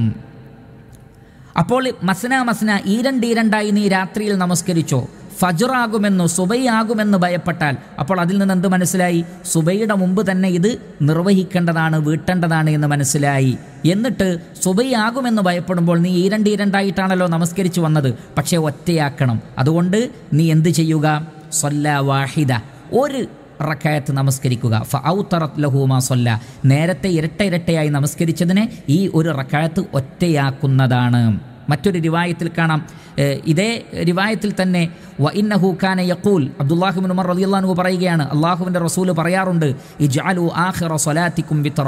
അപ്പോൾ മസ്ന മസ്ന ഈരണ്ടീരണ്ടായി നീ രാത്രിയിൽ നമസ്കരിച്ചോ, ഫജറാകുമെന്നു സുബൈ ആകുമെന്ന് ഭയപ്പെട്ടാൽ. അപ്പോൾ അതിൽ നിന്ന് എന്ത് മനസ്സിലായി? സുബൈയുടെ മുമ്പ് തന്നെ ഇത് നിർവഹിക്കേണ്ടതാണ്, വീട്ടേണ്ടതാണ് എന്ന് മനസ്സിലായി. എന്നിട്ട് സുബൈ ആകുമെന്ന് ഭയപ്പെടുമ്പോൾ നീ ഈരണ്ടീരണ്ടായിട്ടാണല്ലോ നമസ്കരിച്ചു വന്നത്, പക്ഷേ ഒറ്റയാക്കണം. അതുകൊണ്ട് നീ എന്ത് ചെയ്യുക? സ്വല്ല വാഹിദ, ഒരു റക്അത്ത് നമസ്കരിക്കുക. ഫഔതറത് ലഹു മാ സ്വല്ല, നേരത്തെ ഇരട്ട ഇരട്ടയായി നമസ്കരിച്ചതിനെ ഈ ഒരു റക്അത്ത് ഒറ്റയാക്കുന്നതാണ്. മറ്റൊരു റിവായത്തിൽ കാണാം, ഇതേ റിവായത്തിൽ തന്നെ വ ഇന്നഹു കാന യഖൂൽ, അബ്ദുല്ലാഹി ഇബ്നു ഉമർ റളിയല്ലാഹു അൻഹു പറയുകയാണ് അല്ലാഹുവിൻ്റെ റസൂൽ പറയാറുണ്ട് ഇജ്അലു ആഖിറ സ്വലാത്തികും വിത്ര,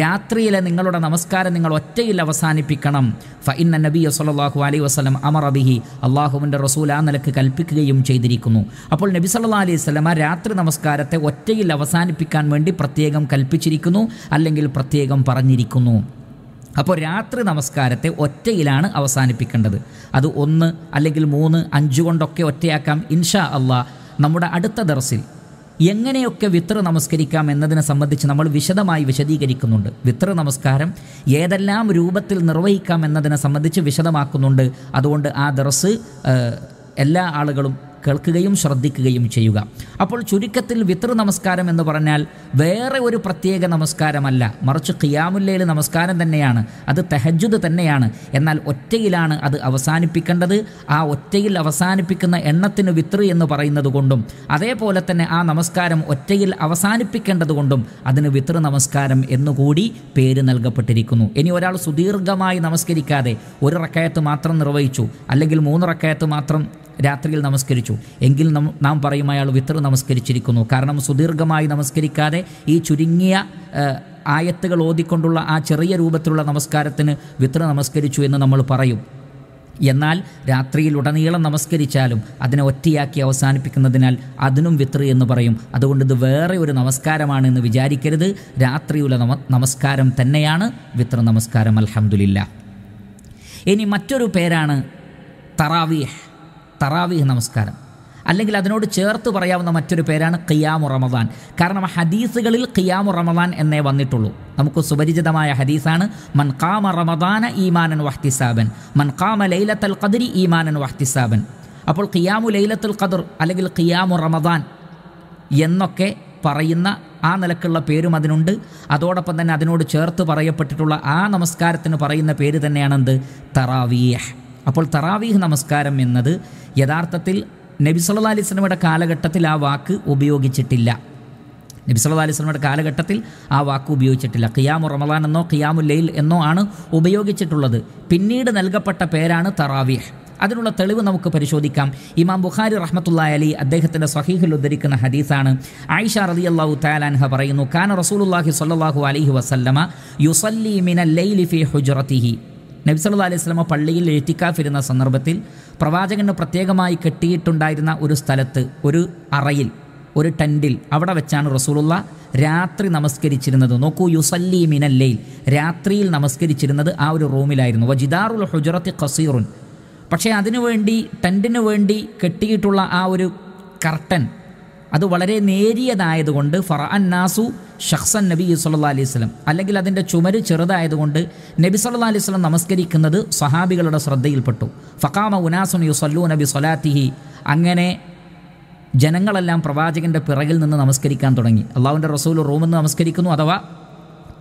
രാത്രിയിലെ നിങ്ങളുടെ നമസ്കാരം നിങ്ങൾ ഒറ്റയിൽ അവസാനിപ്പിക്കണം. ഫ ഇന്ന നബിയ സല്ലല്ലാഹു അലൈഹി വസല്ലം അമറ ബിഹി, അല്ലാഹുവിൻ്റെ റസൂൽ ആ നിലക്ക് കൽപ്പിക്കുകയും ചെയ്തിരിക്കുന്നു. അപ്പോൾ നബി സല്ലല്ലാഹു അലൈഹി വസല്ലം രാത്രി നമസ്കാരത്തെ ഒറ്റയിൽ അവസാനിപ്പിക്കാൻ വേണ്ടി പ്രത്യേകം കൽപ്പിച്ചിരിക്കുന്നു, അല്ലെങ്കിൽ പ്രത്യേകം പറഞ്ഞിരിക്കുന്നു. അപ്പോൾ രാത്രി നമസ്കാരത്തെ ഒറ്റയിലാണ് അവസാനിപ്പിക്കേണ്ടത്. അത് ഒന്ന് അല്ലെങ്കിൽ മൂന്ന് അഞ്ച് കൊണ്ടൊക്കെ ഒറ്റയാക്കാം. ഇൻഷാ അള്ളാ നമ്മുടെ അടുത്ത ദർസിൽ എങ്ങനെയൊക്കെ വിത്ർ നമസ്കരിക്കാം എന്നതിനെ സംബന്ധിച്ച് നമ്മൾ വിശദമായി വിശദീകരിക്കുന്നുണ്ട്. വിത്ർ നമസ്കാരം ഏതെല്ലാം രൂപത്തിൽ നിർവഹിക്കാം എന്നതിനെ സംബന്ധിച്ച് വിശദമാക്കുന്നുണ്ട്. അതുകൊണ്ട് ആ ദർസ് എല്ലാ ആളുകളും കേൾക്കുകയും ശ്രദ്ധിക്കുകയും ചെയ്യുക. അപ്പോൾ ചുരുക്കത്തിൽ വിത്ർ നമസ്കാരം എന്ന് പറഞ്ഞാൽ വേറെ ഒരു പ്രത്യേക നമസ്കാരമല്ല, മറിച്ച് ഖിയാമുല്ലയിൽ നമസ്കാരം തന്നെയാണ്, അത് തഹജ്ജുദ് തന്നെയാണ്. എന്നാൽ ഒറ്റയിലാണ് അത് അവസാനിപ്പിക്കേണ്ടത്. ആ ഒറ്റയിൽ അവസാനിപ്പിക്കുന്ന എണ്ണത്തിന് വിത്ർ എന്ന് പറയുന്നത് കൊണ്ടും അതേപോലെ തന്നെ ആ നമസ്കാരം ഒറ്റയിൽ അവസാനിപ്പിക്കേണ്ടത് കൊണ്ടും അതിന് വിത്ർ നമസ്കാരം എന്നുകൂടി പേര് നൽകപ്പെട്ടിരിക്കുന്നു. ഇനി ഒരാൾ സുദീർഘമായി നമസ്കരിക്കാതെ ഒരു റക്കഅത്ത് മാത്രം നിർവഹിച്ചു, അല്ലെങ്കിൽ മൂന്ന് റക്കഅത്ത് മാത്രം രാത്രിയിൽ നമസ്കരിച്ചു എങ്കിൽ നാം പറയും അയാൾ വിത്ർ നമസ്കരിച്ചിരിക്കുന്നു. കാരണം സുദീർഘമായി നമസ്കരിക്കാതെ ഈ ചുരുങ്ങിയ ആയത്തുകൾ ഓതിക്കൊണ്ടുള്ള ആ ചെറിയ രൂപത്തിലുള്ള നമസ്കാരത്തിന് വിത്ർ നമസ്കരിച്ചു എന്ന് നമ്മൾ പറയും. എന്നാൽ രാത്രിയിൽ ഉടനീളം നമസ്കരിച്ചാലും അതിനെ ഒറ്റയാക്കി അവസാനിപ്പിക്കുന്നതിനാൽ അതിനും വിത്ർ എന്ന് പറയും. അതുകൊണ്ട് ഇത് വേറെ ഒരു നമസ്കാരമാണെന്ന് വിചാരിക്കരുത്. രാത്രിയിലെ നമ നമസ്കാരം തന്നെയാണ് വിത്ർ നമസ്കാരം. അൽഹംദുലില്ലാഹ്. ഇനി മറ്റൊരു പേരാണ് തറാവീഹ്, തറാവീഹ് നമസ്കാരം. അല്ലെങ്കിൽ അതിനോട് ചേർത്ത് പറയാവുന്ന മറ്റൊരു പേരാണ് ഖിയാമു റമദാൻ. കാരണം ഹദീസുകളിൽ ഖിയാമു റമദാൻ എന്നേ വന്നിട്ടുള്ളൂ. നമുക്ക് സുപരിചിതമായ ഹദീസാണ് മൻ ഖാമ റമദാന ഈമാനൻ വഹ്തിസാബൻ, മൻ ഖാമ ലൈലത്തുൽ ഖദ്രി ഈമാനൻ വഹ്തിസാബൻ. അപ്പോൾ ഖിയാമു ലൈലത്തുൽ ഖദ്ർ അല്ലെങ്കിൽ ഖിയാമു റമദാൻ എന്നൊക്കെ പറയുന്ന ആ നിലക്കുള്ള പേരും അതിനുണ്ട്. അതോടൊപ്പം തന്നെ അതിനോട് ചേർത്ത് പറയപ്പെട്ടിട്ടുള്ള ആ നമസ്കാരത്തിന് പറയുന്ന പേര് തന്നെയാണെന്ത്? തറാവീഹ്. അപ്പോൾ തറാവീഹ് നമസ്കാരം എന്നത് യഥാർത്ഥത്തിൽ നബി സല്ലല്ലാഹു അലൈഹി വസല്ലമയുടെ കാലഘട്ടത്തിൽ ആ വാക്ക് ഉപയോഗിച്ചിട്ടില്ല. നബി സല്ലല്ലാഹു അലൈഹി വസല്ലമയുടെ കാലഘട്ടത്തിൽ ആ വാക്ക് ഉപയോഗിച്ചിട്ടില്ല. ഖിയാമു റമദാൻ എന്നോ ഖിയാമുൽ ലൈൽ എന്നോ ആണ് ഉപയോഗിച്ചിട്ടുള്ളത്. പിന്നീട് നൽകപ്പെട്ട പേരാണ് തറാവീഹ്. അതിനുള്ള തെളിവ് നമുക്ക് പരിശോധിക്കാം. ഇമാം ബുഖാരി റഹ്മത്തുള്ളാഹി അലൈഹി അദ്ദേഹത്തിൻ്റെ സ്വഹീഹിൽ ഉദ്ധരിക്കുന്ന ഹദീസാണ്. ആയിഷ റളിയല്ലാഹു തആല അൻഹ പറയുന്നു, കാന റസൂലുള്ളാഹി സ്വല്ലല്ലാഹു അലൈഹി വസല്ലമ യുസല്ലി മിനൽ ലൈലി ഫീ ഹുജ്റതിഹി. നബി സല്ലല്ലാഹു അലൈഹി വസല്ലമ പള്ളിയിൽ ഇത്തിക്കാഫിരുന്ന സന്ദർഭത്തിൽ പ്രവാചകന് പ്രത്യേകമായി കെട്ടിയിട്ടുണ്ടായിരുന്ന ഒരു സ്ഥലത്ത്, ഒരു അറയിൽ, ഒരു ടെൻറ്റിൽ അവിടെ വെച്ചാണ് റസൂലുള്ള രാത്രി നമസ്കരിച്ചിരുന്നത്. നോക്കൂ, യുസല്ലി മിനൽ ലൈൽ, രാത്രിയിൽ നമസ്കരിച്ചിരുന്നത് ആ ഒരു റൂമിലായിരുന്നു. വജിദാറുൽ ഹുജറത്തി ഖസീറുൻ, പക്ഷേ അതിനുവേണ്ടി ടെൻറ്റിനു വേണ്ടി കെട്ടിയിട്ടുള്ള ആ ഒരു കർട്ടൻ അത് വളരെ നേരിയതായതുകൊണ്ട് ഫറഅൻ നാസു ഷഖ്സൻ നബി സല്ലല്ലാഹു അലൈഹി വസല്ലം, അല്ലെങ്കിൽ അതിൻ്റെ ചുമര് ചെറുതായതുകൊണ്ട് നബി സല്ലല്ലാഹു അലൈഹി വസല്ലം നമസ്കരിക്കുന്നത് സഹാബികളുടെ ശ്രദ്ധയിൽപ്പെട്ടു. ഫഖാമ ഉനാസുൻ യുസല്ലൂന ബിസ്വലാത്തിഹി, അങ്ങനെ ജനങ്ങളെല്ലാം പ്രവാചകൻ്റെ പിറകിൽ നിന്ന് നമസ്കരിക്കാൻ തുടങ്ങി. അള്ളാഹുവിൻ്റെ റസൂൽ റൂമിൽ നിന്ന് നമസ്കരിക്കുന്നു, അഥവാ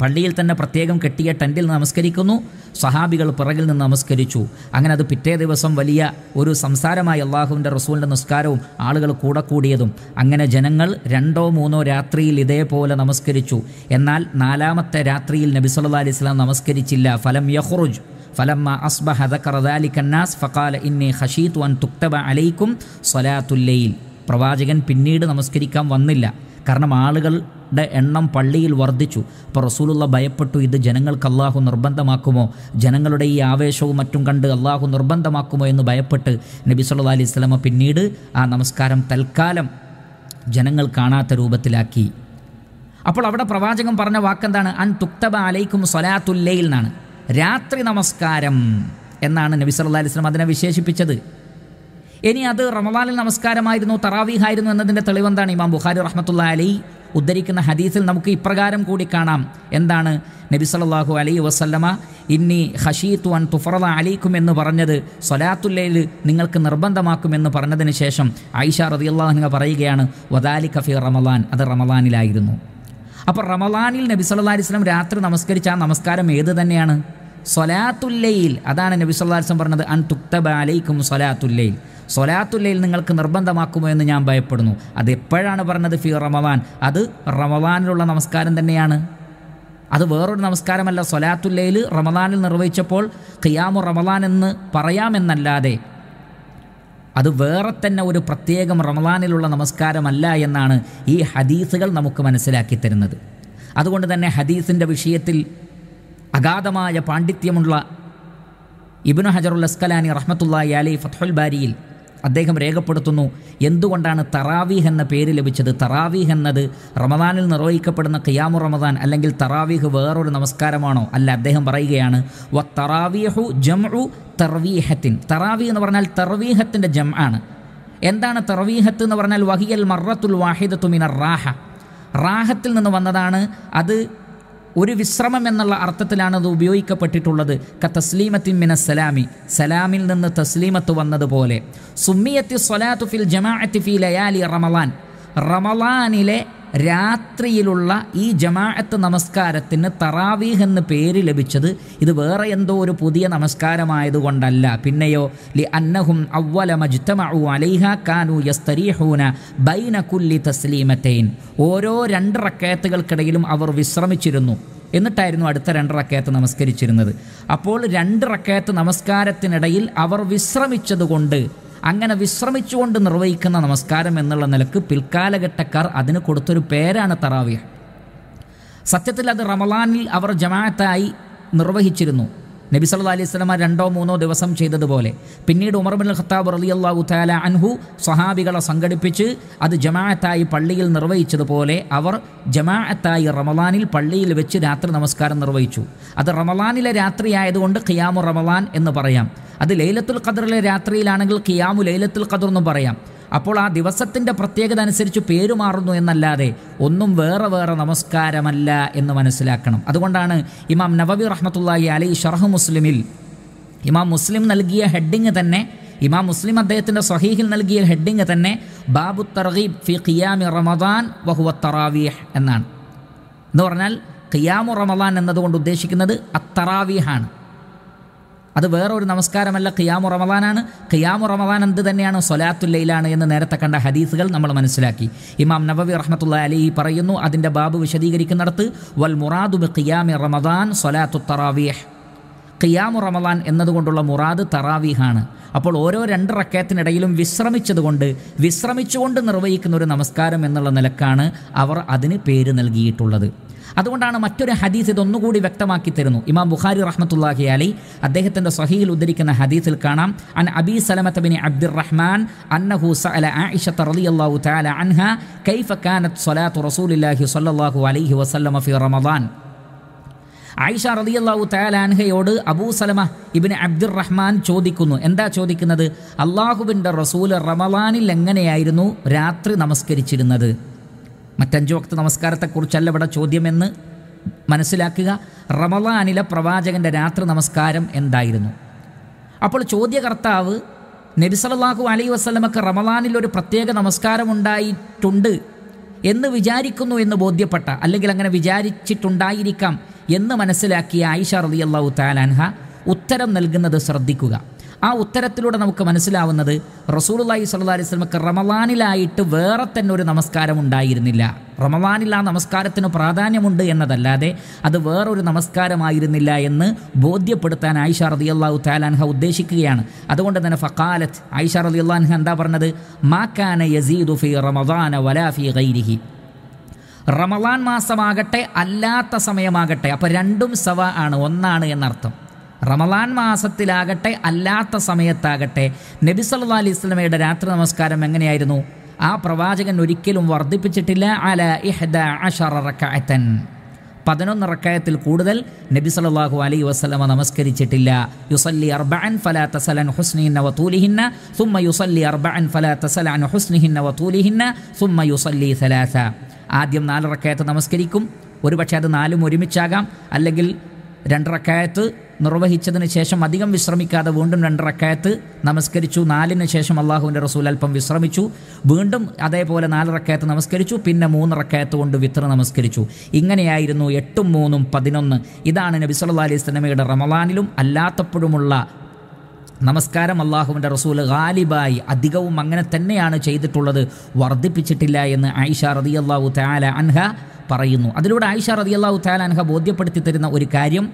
പള്ളിയിൽ തന്നെ പ്രത്യേകം കെട്ടിയ ടെൻറ്റിൽ നമസ്കരിക്കുന്നു. സഹാബികൾ പിറകിൽ നിന്ന് നമസ്കരിച്ചു. അങ്ങനെ അത് പിറ്റേ ദിവസം വലിയ ഒരു സംസാരമായി. അള്ളാഹുവിൻ്റെ റസൂലിൻ്റെ നിസ്കാരവും ആളുകൾ കൂടെ കൂടിയതും അങ്ങനെ ജനങ്ങൾ രണ്ടോ മൂന്നോ രാത്രിയിൽ ഇതേപോലെ നമസ്കരിച്ചു. എന്നാൽ നാലാമത്തെ രാത്രിയിൽ നബി സല്ലല്ലാഹു അലൈഹി വസല്ലം നമസ്കരിച്ചില്ല. ഫലം യഖ്റുജ് ഫലമ്മ അസ്ബഹ ദക്കറ ദാലിക അന്നാസ് ഫഖാല ഇന്നി ഖശീതു അൻ തുക്തബ അലൈക്കും സ്വലാത്തുൽ ലൈൽ. പ്രവാചകൻ പിന്നീട് നമസ്കരിക്കാൻ വന്നില്ല. കാരണം ആളുകളുടെ എണ്ണം പള്ളിയിൽ വർദ്ധിച്ചു. അപ്പോൾ റസൂലുള്ള ഭയപ്പെട്ടു, ഇത് ജനങ്ങൾക്ക് അള്ളാഹു നിർബന്ധമാക്കുമോ, ജനങ്ങളുടെ ഈ ആവേശവും മറ്റും കണ്ട് അള്ളാഹു നിർബന്ധമാക്കുമോ എന്ന് ഭയപ്പെട്ട് നബി സല്ലല്ലാഹു അലൈഹി വസല്ലം പിന്നീട് ആ നമസ്കാരം തൽക്കാലം ജനങ്ങൾ കാണാത്ത രൂപത്തിലാക്കി. അപ്പോൾ അവിടെ പ്രവാചകൻ പറഞ്ഞ വാക്കെന്താണ്? അൻ തുക്തബ അലൈക്കും സ്വലാത്തുൽ ലൈൽ എന്നാണ്, രാത്രി നമസ്കാരം എന്നാണ് നബി സല്ലല്ലാഹു അലൈഹി വസല്ലം അതിനെ വിശേഷിപ്പിച്ചത്. ഇനി അത് റമദാനിൽ നമസ്കാരമായിരുന്നു, തറാവീഹായിരുന്നു എന്നതിൻ്റെ തെളിവെന്താണ്? ഇമാം ബുഖാരി റഹ്മത്തുള്ളാഹി അലൈഹി ഉദ്ധരിക്കുന്ന ഹദീസിൽ നമുക്ക് ഇപ്രകാരം കൂടി കാണാം. എന്താണ് നബി സല്ലല്ലാഹു അലൈഹി വസല്ലമ ഇന്നി ഖശീതു അൻ തുഫറദ അലൈക്കും എന്ന് പറഞ്ഞത്, സ്വലാത്തുൽ ലൈൽ നിങ്ങൾക്ക് നിർബന്ധമാക്കുമെന്ന് പറഞ്ഞതിന് ശേഷം ആയിഷ റളിയല്ലാഹു അൻഹ പറയുകയാണ് വദാലിക ഫീ റമദാൻ, അത് റമദാനിലായിരുന്നു. അപ്പോൾ റമദാനിൽ നബി സല്ലല്ലാഹു അലൈഹി വസല്ലം രാത്രി നമസ്കരിച്ച ആ നമസ്കാരം ഏത് തന്നെയാണ്? സ്വലാത്തുൽ ലൈൽ. അതാണ് നബി സല്ലല്ലാഹു അലൈഹി വസല്ലം പറഞ്ഞത് അൻ തുക്തബ അലൈക്കും സ്വലാത്തുൽ ലൈൽ, സ്വലാത്തുല്ലയിൽ നിങ്ങൾക്ക് നിർബന്ധമാക്കുമോ എന്ന് ഞാൻ ഭയപ്പെടുന്നു. അത് എപ്പോഴാണ് പറഞ്ഞത്? ഫി റമദാൻ. അത് റമദാനിലുള്ള നമസ്കാരം തന്നെയാണ്. അത് വേറൊരു നമസ്കാരമല്ല. സ്വലാത്തുല്ലയിൽ റമദാനിൽ നിർവഹിച്ചപ്പോൾ ഖിയാമു റമദാൻ എന്ന് പറയാമെന്നല്ലാതെ അത് വേറെ തന്നെ ഒരു പ്രത്യേകം റമദാനിലുള്ള നമസ്കാരമല്ല എന്നാണ് ഈ ഹദീസുകൾ നമുക്ക് മനസ്സിലാക്കി തരുന്നത്. അതുകൊണ്ട് തന്നെ ഹദീസിൻ്റെ വിഷയത്തിൽ അഗാധമായ പാണ്ഡിത്യമുള്ള ഇബ്നു ഹജറുൽ അസ്കലാനി റഹ്മത്തുള്ളാഹി അലൈഹി ഫത്ഹുൽ ബാരിയിൽ അദ്ദേഹം രേഖപ്പെടുത്തുന്നു, എന്തുകൊണ്ടാണ് തറാവീഹ് എന്ന പേര് ലഭിച്ചത്? തറാവീഹ് എന്നത് റമദാനിൽ നിർവഹിക്കപ്പെടുന്ന ഖിയാമു റമദാൻ അല്ലെങ്കിൽ തറാവീഹ് വേറൊരു നമസ്കാരമാണോ? അല്ല. അദ്ദേഹം പറയുകയാണ് വ തറാവീഹു ജംഉ തർവീഹത്തിൻ. തറാവീഹ് എന്ന് പറഞ്ഞാൽ തർവീഹത്തിൻ്റെ ജം ആണ്. എന്താണ് തർവീഹത്ത് എന്ന് പറഞ്ഞാൽ? വഹിയൽ മർറത്തുൽ വാഹിദത്തു മിനർ റാഹ, റാഹത്തിൽ നിന്ന് വന്നതാണ്. അത് ഒരു വിശ്രമം എന്നുള്ള അർത്ഥത്തിലാണ് അത് ഉപയോഗിക്കപ്പെട്ടിട്ടുള്ളത്. ക തസ്ലീമത്തി മിന സലാമി, സലാമിൽ നിന്ന് തസ്ലീമത്ത് വന്നതുപോലെ. സുമ്മിയത്തി സ്വലാത്തു ഫിൽ ജമാഅത്തി ഫി ലയാലി റമളാൻ, റമളാനിലെ രാത്രിയിലുള്ള ഈ ജമാഅത്ത് നമസ്കാരത്തിന് തറാവീഹ് എന്ന് പേര് ലഭിച്ചത് ഇത് വേറെ എന്തോ ഒരു പുതിയ നമസ്കാരമായതുകൊണ്ടല്ല. പിന്നെയോ ലി അന്നഹും അവ്വല മജ്തമഉ അലൈഹ കാനു യസ്തരീഹൂന ബൈന കുല്ലി തസ്ലീമതൈൻ, ഓരോ രണ്ട് റക്കഅത്തുകൾക്കിടയിലും അവർ വിശ്രമിച്ചിരുന്നു, എന്നിട്ടായിരുന്നു അടുത്ത രണ്ട് റക്കഅത്ത് നമസ്കരിച്ചിരുന്നത്. അപ്പോൾ രണ്ട് റക്കഅത്ത് നമസ്കാരത്തിനിടയിൽ അവർ വിശ്രമിച്ചതുകൊണ്ട്, അങ്ങനെ വിശ്രമിച്ചുകൊണ്ട് നിർവഹിക്കുന്ന നമസ്കാരം എന്നുള്ള നിലക്ക് പിൽക്കാലഘട്ടക്കാർ അതിന് കൊടുത്തൊരു പേരാണ് തറാവീഹ്. സത്യത്തിൽ അത് റമളാനിൽ അവർ ജമാഅത്തായി നിർവഹിച്ചിരുന്നു, നബി സല്ലല്ലാഹു അലൈഹി വസല്ലം രണ്ടോ മൂന്നോ ദിവസം ചെയ്തതുപോലെ. പിന്നീട് ഉമർ ഇബ്നുൽ ഖത്താബ് റളിയല്ലാഹു തആല അൻഹു സ്വഹാബികളെ സംഘടിപ്പിച്ച് അത് ജമാഅത്തായി പള്ളിയിൽ നിർവഹിച്ചതുപോലെ അവർ ജമാഅത്തായി റമളാനിൽ പള്ളിയിൽ വെച്ച് രാത്രി നമസ്കാരം നിർവഹിച്ചു. അത് റമളാനിലെ രാത്രി ആയതുകൊണ്ട് ഖിയാമു റമളാൻ എന്ന് പറയാം. അത് ലൈലത്തുൽ ഖദറിലെ രാത്രിയിലാണെങ്കിൽ ഖിയാമു ലൈലത്തുൽ ഖദർ എന്നും പറയാം. അപ്പോൾ ആ ദിവസത്തിൻ്റെ പ്രത്യേകത അനുസരിച്ച് പേരുമാറുന്നു എന്നല്ലാതെ ഒന്നും വേറെ വേറെ നമസ്കാരമല്ല എന്ന് മനസ്സിലാക്കണം. അതുകൊണ്ടാണ് ഇമാം നവവി റഹ്മത്തുള്ളാഹി അലൈഹി ശർഹ് മുസ്ലിമിൽ ഇമാം മുസ്ലിം നൽകിയ ഹെഡിങ് തന്നെ, ഇമാം മുസ്ലിം അദ്ദേഹത്തിൻ്റെ സ്വഹീഹിൽ നൽകിയ ഹെഡിങ് തന്നെ ബാബു തർഗീബ് ഫി ഖിയാമി റമദാൻ വഹുവ തറാവീഹ് എന്നാണ്. എന്ന് പറഞ്ഞാൽ ഖിയാമു റമദാൻ എന്നതുകൊണ്ട് ഉദ്ദേശിക്കുന്നത് അത്തറാവീഹാണ്. അത് വേറെ ഒരു നമസ്കാരമല്ല, ഖിയാമു റമളാനാണ്. ഖിയാമു റമളാൻ എന്ത് തന്നെയാണ്? സ്വലാത്തുൽ ലൈലാണ് എന്ന് നേരത്തെ കണ്ട ഹദീസുകൾ നമ്മൾ മനസ്സിലാക്കി. ഇമാം നവവി റഹ്മത്തുള്ളാഹി അലൈഹി പറയുന്നു, അതിൻ്റെ ബാബ് വിശദീകരിക്കുന്നിടത്ത് വൽ മുറാദു ബി ഖിയാമി റമളാൻ സ്വലാത്തു തറാവീഹ്, ഖിയാമു റമളാൻ എന്നതുകൊണ്ടുള്ള മുറാദ് തറാവീഹാണ്. അപ്പോൾ ഓരോ രണ്ട് റക്കഅത്തിനിടയിലും വിശ്രമിച്ചതുകൊണ്ട്, വിശ്രമിച്ചുകൊണ്ട് നിർവഹിക്കുന്ന ഒരു നമസ്കാരം എന്നുള്ള നിലക്കാണ് അവർ അതിന് പേര് നൽകിയിട്ടുള്ളത്. അതുകൊണ്ടാണ് മറ്റൊരു ഹദീസ് ഇതൊന്നുകൂടി വ്യക്തമാക്കി തരുന്നു. ഇമാം ബുഖാരി റഹ്മത്തുള്ളാഹി അലൈഹി അദ്ദേഹത്തിൻ്റെ സ്വഹീഹിൽ ഉദ്ധരിക്കുന്ന ഹദീസിൽ കാണാം, അൻ അബീ സലമത ബിൻ അബ്ദുറഹ്മാൻ അന്നഹു സഅല ആയിഷത റളിയല്ലാഹു തആല അൻഹാ കൈഫ കാനത് സ്വലാത്തു റസൂലുള്ളാഹി സ്വല്ലല്ലാഹു അലൈഹി വസല്ലമ ഫി റമളാൻ. ആയിഷ റളിയല്ലാഹു തആല അൻഹയോട് അബൂ സലമ ഇബ്നു അബ്ദുറഹ്മാൻ ചോദിക്കുന്നു. എന്താ ചോദിക്കുന്നത്? അല്ലാഹുവിൻ്റെ റസൂൽ റമളാനിൽ എങ്ങനെയായിരുന്നു രാത്രി നമസ്കരിച്ചിരുന്നത്? മറ്റഞ്ച് വക്ത നമസ്കാരത്തെക്കുറിച്ചല്ല ഇവിടെ ചോദ്യമെന്ന് മനസ്സിലാക്കുക. റമളാനിലെ പ്രവാചകൻ്റെ രാത്രി നമസ്കാരം എന്തായിരുന്നു? അപ്പോൾ ചോദ്യകർത്താവ് നബി സല്ലല്ലാഹു അലൈഹി വസല്ലമക്ക് റമളാനിൽ ഒരു പ്രത്യേക നമസ്കാരമുണ്ടായിട്ടുണ്ട് എന്ന് വിചാരിക്കുന്നു എന്ന് ബോധ്യപ്പെട്ട, അല്ലെങ്കിൽ അങ്ങനെ വിചാരിച്ചിട്ടുണ്ടായിരിക്കാം എന്ന് മനസ്സിലാക്കിയ ആയിഷ റളിയല്ലാഹു തആല അൻഹ ഉത്തരം നൽകുന്നത് ശ്രദ്ധിക്കുക. ആ ഉത്തരത്തിലൂടെ നമുക്ക് മനസ്സിലാവുന്നത് റസൂലുള്ളാഹി സ്വല്ലല്ലാഹി അലൈഹി വസല്ലമക്ക് റമളാനിലായിട്ട് വേറെ തന്നെ ഒരു നമസ്കാരം ഉണ്ടായിരുന്നില്ല. റമളാനിൽ ആ നമസ്കാരത്തിന് പ്രാധാന്യമുണ്ട് എന്നതല്ലാതെ അത് വേറൊരു നമസ്കാരമായിരുന്നില്ല എന്ന് ബോധ്യപ്പെടുത്താൻ ആയിഷ റളിയല്ലാഹു തആല അൻഹ ഉദ്ദേശിക്കുകയാണ്. അതുകൊണ്ട് തന്നെ ഫഖാലത്ത്, ആയിഷ റളിയല്ലാഹു അൻഹ എന്താ പറഞ്ഞത്? മാ കാന യസീദു ഫീ റമളാന വലാ ഫീ ഗൈരിഹി, റമളാൻ മാസമാകട്ടെ അല്ലാത്ത സമയമാകട്ടെ, അപ്പോൾ രണ്ടും സവ ആണ്, ഒന്നാണ് എന്നർത്ഥം. റമളാൻ മാസത്തിലാകട്ടെ അല്ലാത്ത സമയത്താകട്ടെ നബി സല്ലല്ലാഹു അലൈഹി വസല്ലമയുടെ രാത്രി നമസ്കാരം എങ്ങനെയായിരുന്നു? ആ പ്രവാചകൻ ഒരിക്കലും വർദ്ധിപ്പിച്ചിട്ടില്ല. അല ഇഹ്ദ അശറ റകഅതൻ, പതിനൊന്ന് റക്കഅത്തിൽ കൂടുതൽ നബി സല്ലല്ലാഹു അലൈഹി വസല്ലമ നമസ്കരിച്ചിട്ടില്ല. യുസല്ലി അർബഅൻ ഫലാ തസൽ അൻ ഹുസ്നിഹിന്ന വതൂലിഹിന്ന സുമ്മ യുസല്ലി അർബഅൻ ഫലാ തസൽ അൻ ഹുസ്നിഹിന്ന വതൂലിഹിന്ന സുമ്മ യുസല്ലി സലാസ. ആദ്യം നാല് റക്കഅത്ത് നമസ്കരിക്കും, ഒരുപക്ഷെ അത് നാലും ഒരുമിച്ചാകാം, അല്ലെങ്കിൽ രണ്ട് റക്കഅത്ത് നിർവഹിച്ചതിന് ശേഷം അധികം വിശ്രമിക്കാതെ വീണ്ടും രണ്ട് റക്കഅത്ത് നമസ്കരിച്ചു, നാലിന് ശേഷം അള്ളാഹുവിൻ്റെ റസൂൽ അല്പം വിശ്രമിച്ചു, വീണ്ടും അതേപോലെ നാല് റക്കഅത്ത് നമസ്കരിച്ചു, പിന്നെ മൂന്ന് റക്കഅത്ത് കൊണ്ട് വിത്ർ നമസ്കരിച്ചു. ഇങ്ങനെയായിരുന്നു എട്ടും മൂന്നും പതിനൊന്ന്. ഇതാണ് നബി സല്ലല്ലാഹു അലൈഹി വസല്ലമയുടെ റമളാനിലും അല്ലാത്തപ്പോഴുമുള്ള നമസ്കാരം. അള്ളാഹുവിൻ്റെ റസൂൽ ഗാലിബായി അധികവും അങ്ങനെ തന്നെയാണ് ചെയ്തിട്ടുള്ളത്, വർദ്ധിപ്പിച്ചിട്ടില്ല എന്ന് ആയിഷ റളിയല്ലാഹു തആല അൻഹ പറയുന്നു. അതിലൂടെ ആയിഷ റളിയല്ലാഹു തആല അൻഹ ബോധ്യപ്പെടുത്തി തരുന്ന ഒരു കാര്യം,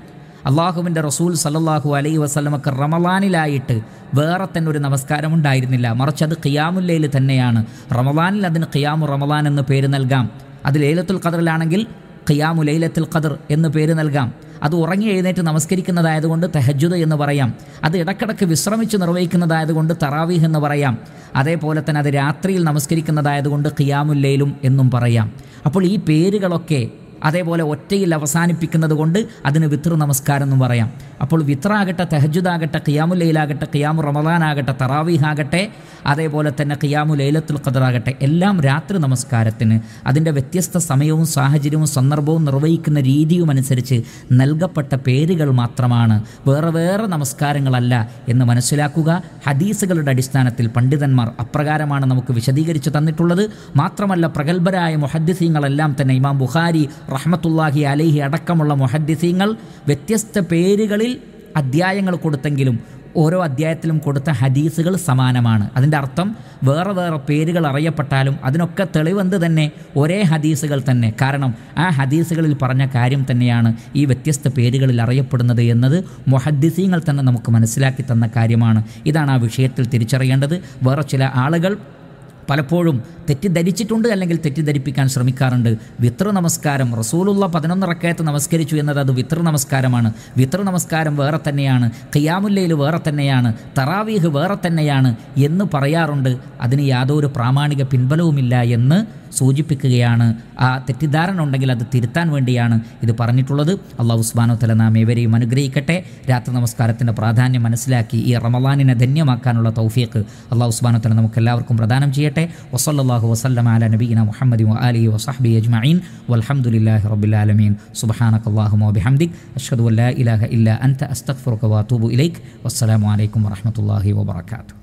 അള്ളാഹുവിൻ്റെ റസൂൽ സല്ലല്ലാഹു അലൈഹി വസല്ലമക്ക് റമളാനിലായിട്ട് വേറെ തന്നെ ഒരു നമസ്കാരം ഉണ്ടായിരുന്നില്ല, മറിച്ച് അത് ഖിയാമുൽ ലൈൽ തന്നെയാണ്. റമളാനിൽ അതിന് ഖിയാമു റമളാൻ എന്ന് പേര് നൽകാം, അത് ലൈലത്തുൽ ഖദറിലാണെങ്കിൽ ഖിയാമു ലൈലത്തുൽ ഖദർ എന്ന് പേര് നൽകാം. അത് ഉറങ്ങി എഴുന്നേറ്റ് നമസ്കരിക്കുന്നതായതുകൊണ്ട് തഹജ്ജുദ് എന്ന് പറയാം. അത് ഇടക്കിടക്ക് വിശ്രമിച്ച് നിർവഹിക്കുന്നതായതുകൊണ്ട് തറാവീഹ് എന്ന് പറയാം. അതേപോലെ തന്നെ അത് രാത്രിയിൽ നമസ്കരിക്കുന്നതായതുകൊണ്ട് ഖിയാമുൽ ലൈലും എന്നും പറയാം. അപ്പോൾ ഈ പേരുകളൊക്കെ അതേപോലെ ഒറ്റയിൽ അവസാനിപ്പിക്കുന്നത് കൊണ്ട് അതിന് വിത്ർ നമസ്കാരം എന്ന് പറയാം. അപ്പോൾ വിത്രാകട്ടെ, തഹജുദാകട്ടെ, ഖിയാമു ലൈലാകട്ടെ, ഖിയാമു റമദാനാകട്ടെ, തറാവീഹാകട്ടെ, അതേപോലെ തന്നെ ഖിയാമു ലൈലത്തുൽ ഖദറാകട്ടെ, എല്ലാം രാത്രി നമസ്കാരത്തിന് അതിൻ്റെ വ്യത്യസ്ത സമയവും സാഹചര്യവും സന്ദർഭവും നിർവഹിക്കുന്ന രീതിയും അനുസരിച്ച് നൽകപ്പെട്ട പേരുകൾ മാത്രമാണ്, വേറെ വേറെ നമസ്കാരങ്ങളല്ല എന്ന് മനസ്സിലാക്കുക. ഹദീസുകളുടെ അടിസ്ഥാനത്തിൽ പണ്ഡിതന്മാർ അപ്രകാരമാണ് നമുക്ക് വിശദീകരിച്ചു തന്നിട്ടുള്ളത്. മാത്രമല്ല പ്രഗത്ഭരായ മുഹദ്ദിസീങ്ങളെല്ലാം തന്നെ ഇമാം ബുഖാരി റഹ്മത്തുള്ളാഹി അലൈഹി അടക്കമുള്ള മുഹദ്ദിസീങ്ങൾ വ്യത്യസ്ത പേരുകളിൽ അധ്യായങ്ങൾ കൊടുത്തെങ്കിലും ഓരോ അധ്യായത്തിലും കൊടുത്ത ഹദീസുകൾ സമാനമാണ്. അതിൻ്റെ അർത്ഥം വേറെ വേറെ പേരുകൾ അറിയപ്പെട്ടാലും അതിനൊക്കെ തെളിവെന്ത് തന്നെ, ഒരേ ഹദീസുകൾ തന്നെ. കാരണം ആ ഹദീസുകളിൽ പറഞ്ഞ കാര്യം തന്നെയാണ് ഈ വ്യത്യസ്ത പേരുകളിൽ അറിയപ്പെടുന്നത് എന്നത് മുഹദ്ദിസീങ്ങൾ തന്നെ നമുക്ക് മനസ്സിലാക്കി തന്ന കാര്യമാണ്. ഇതാണ് ആ വിഷയത്തിൽ തിരിച്ചറിയേണ്ടത്. വേറെ ചില ആളുകൾ പലപ്പോഴും തെറ്റിദ്ധരിച്ചിട്ടുണ്ട്, അല്ലെങ്കിൽ തെറ്റിദ്ധരിപ്പിക്കാൻ ശ്രമിക്കാറുണ്ട്. വിത്ർ നമസ്കാരം റസൂലുള്ള പതിനൊന്ന് റക്കഅത്ത് നമസ്കരിച്ചു എന്നത് അത് വിത്ർ നമസ്കാരമാണ്. വിത്ർ നമസ്കാരം വേറെ തന്നെയാണ്, ഖിയാമുല്ലൈൽ വേറെ തന്നെയാണ്, തറാവീഹ് വേറെ തന്നെയാണ് എന്ന് പറയാറുണ്ട്. അതിന് യാതൊരു പ്രാമാണിക പിൻബലവുമില്ല എന്ന് സൂചിപ്പിക്കുകയാണ്. ആ തെറ്റിദ്ധാരണ ഉണ്ടെങ്കിൽ അത് തിരുത്താൻ വേണ്ടിയാണ് ഇത് പറഞ്ഞിട്ടുള്ളത്. അല്ലാഹു സുബ്ഹാനഹു വതആല നാം ഏവരെയും അനുഗ്രഹിക്കട്ടെ. രാത്രി നമസ്കാരത്തിൻ്റെ പ്രാധാന്യം മനസ്സിലാക്കി ഈ റമളാനിനെ ധന്യമാക്കാനുള്ള തൗഫീഖ് അല്ലാഹു സുബ്ഹാനഹു വതആല നമുക്ക് എല്ലാവർക്കും പ്രദാനം ചെയ്യട്ടെ. വസല്ലല്ലാഹു വസല്ലമ അലാ നബിയിനാ മുഹമ്മദിൻ വആലിഹി വസഹ്ബിഹി അജ്മഈൻ വൽഹംദുലില്ലാഹി റബ്ബിൽ ആലമീൻ. സുബ്ഹാനകല്ലാഹുമ്മ വബിഹംദിക് അശ്ഹദു അൻ ലാ ഇലാഹ ഇല്ലാ അൻത അസ്തഗ്ഫിറുക വഅതൂബു ഇലൈക്. വസ്സലാമു അലൈക്കും വറഹ്മത്തുള്ളാഹി വബറകാതുഹു.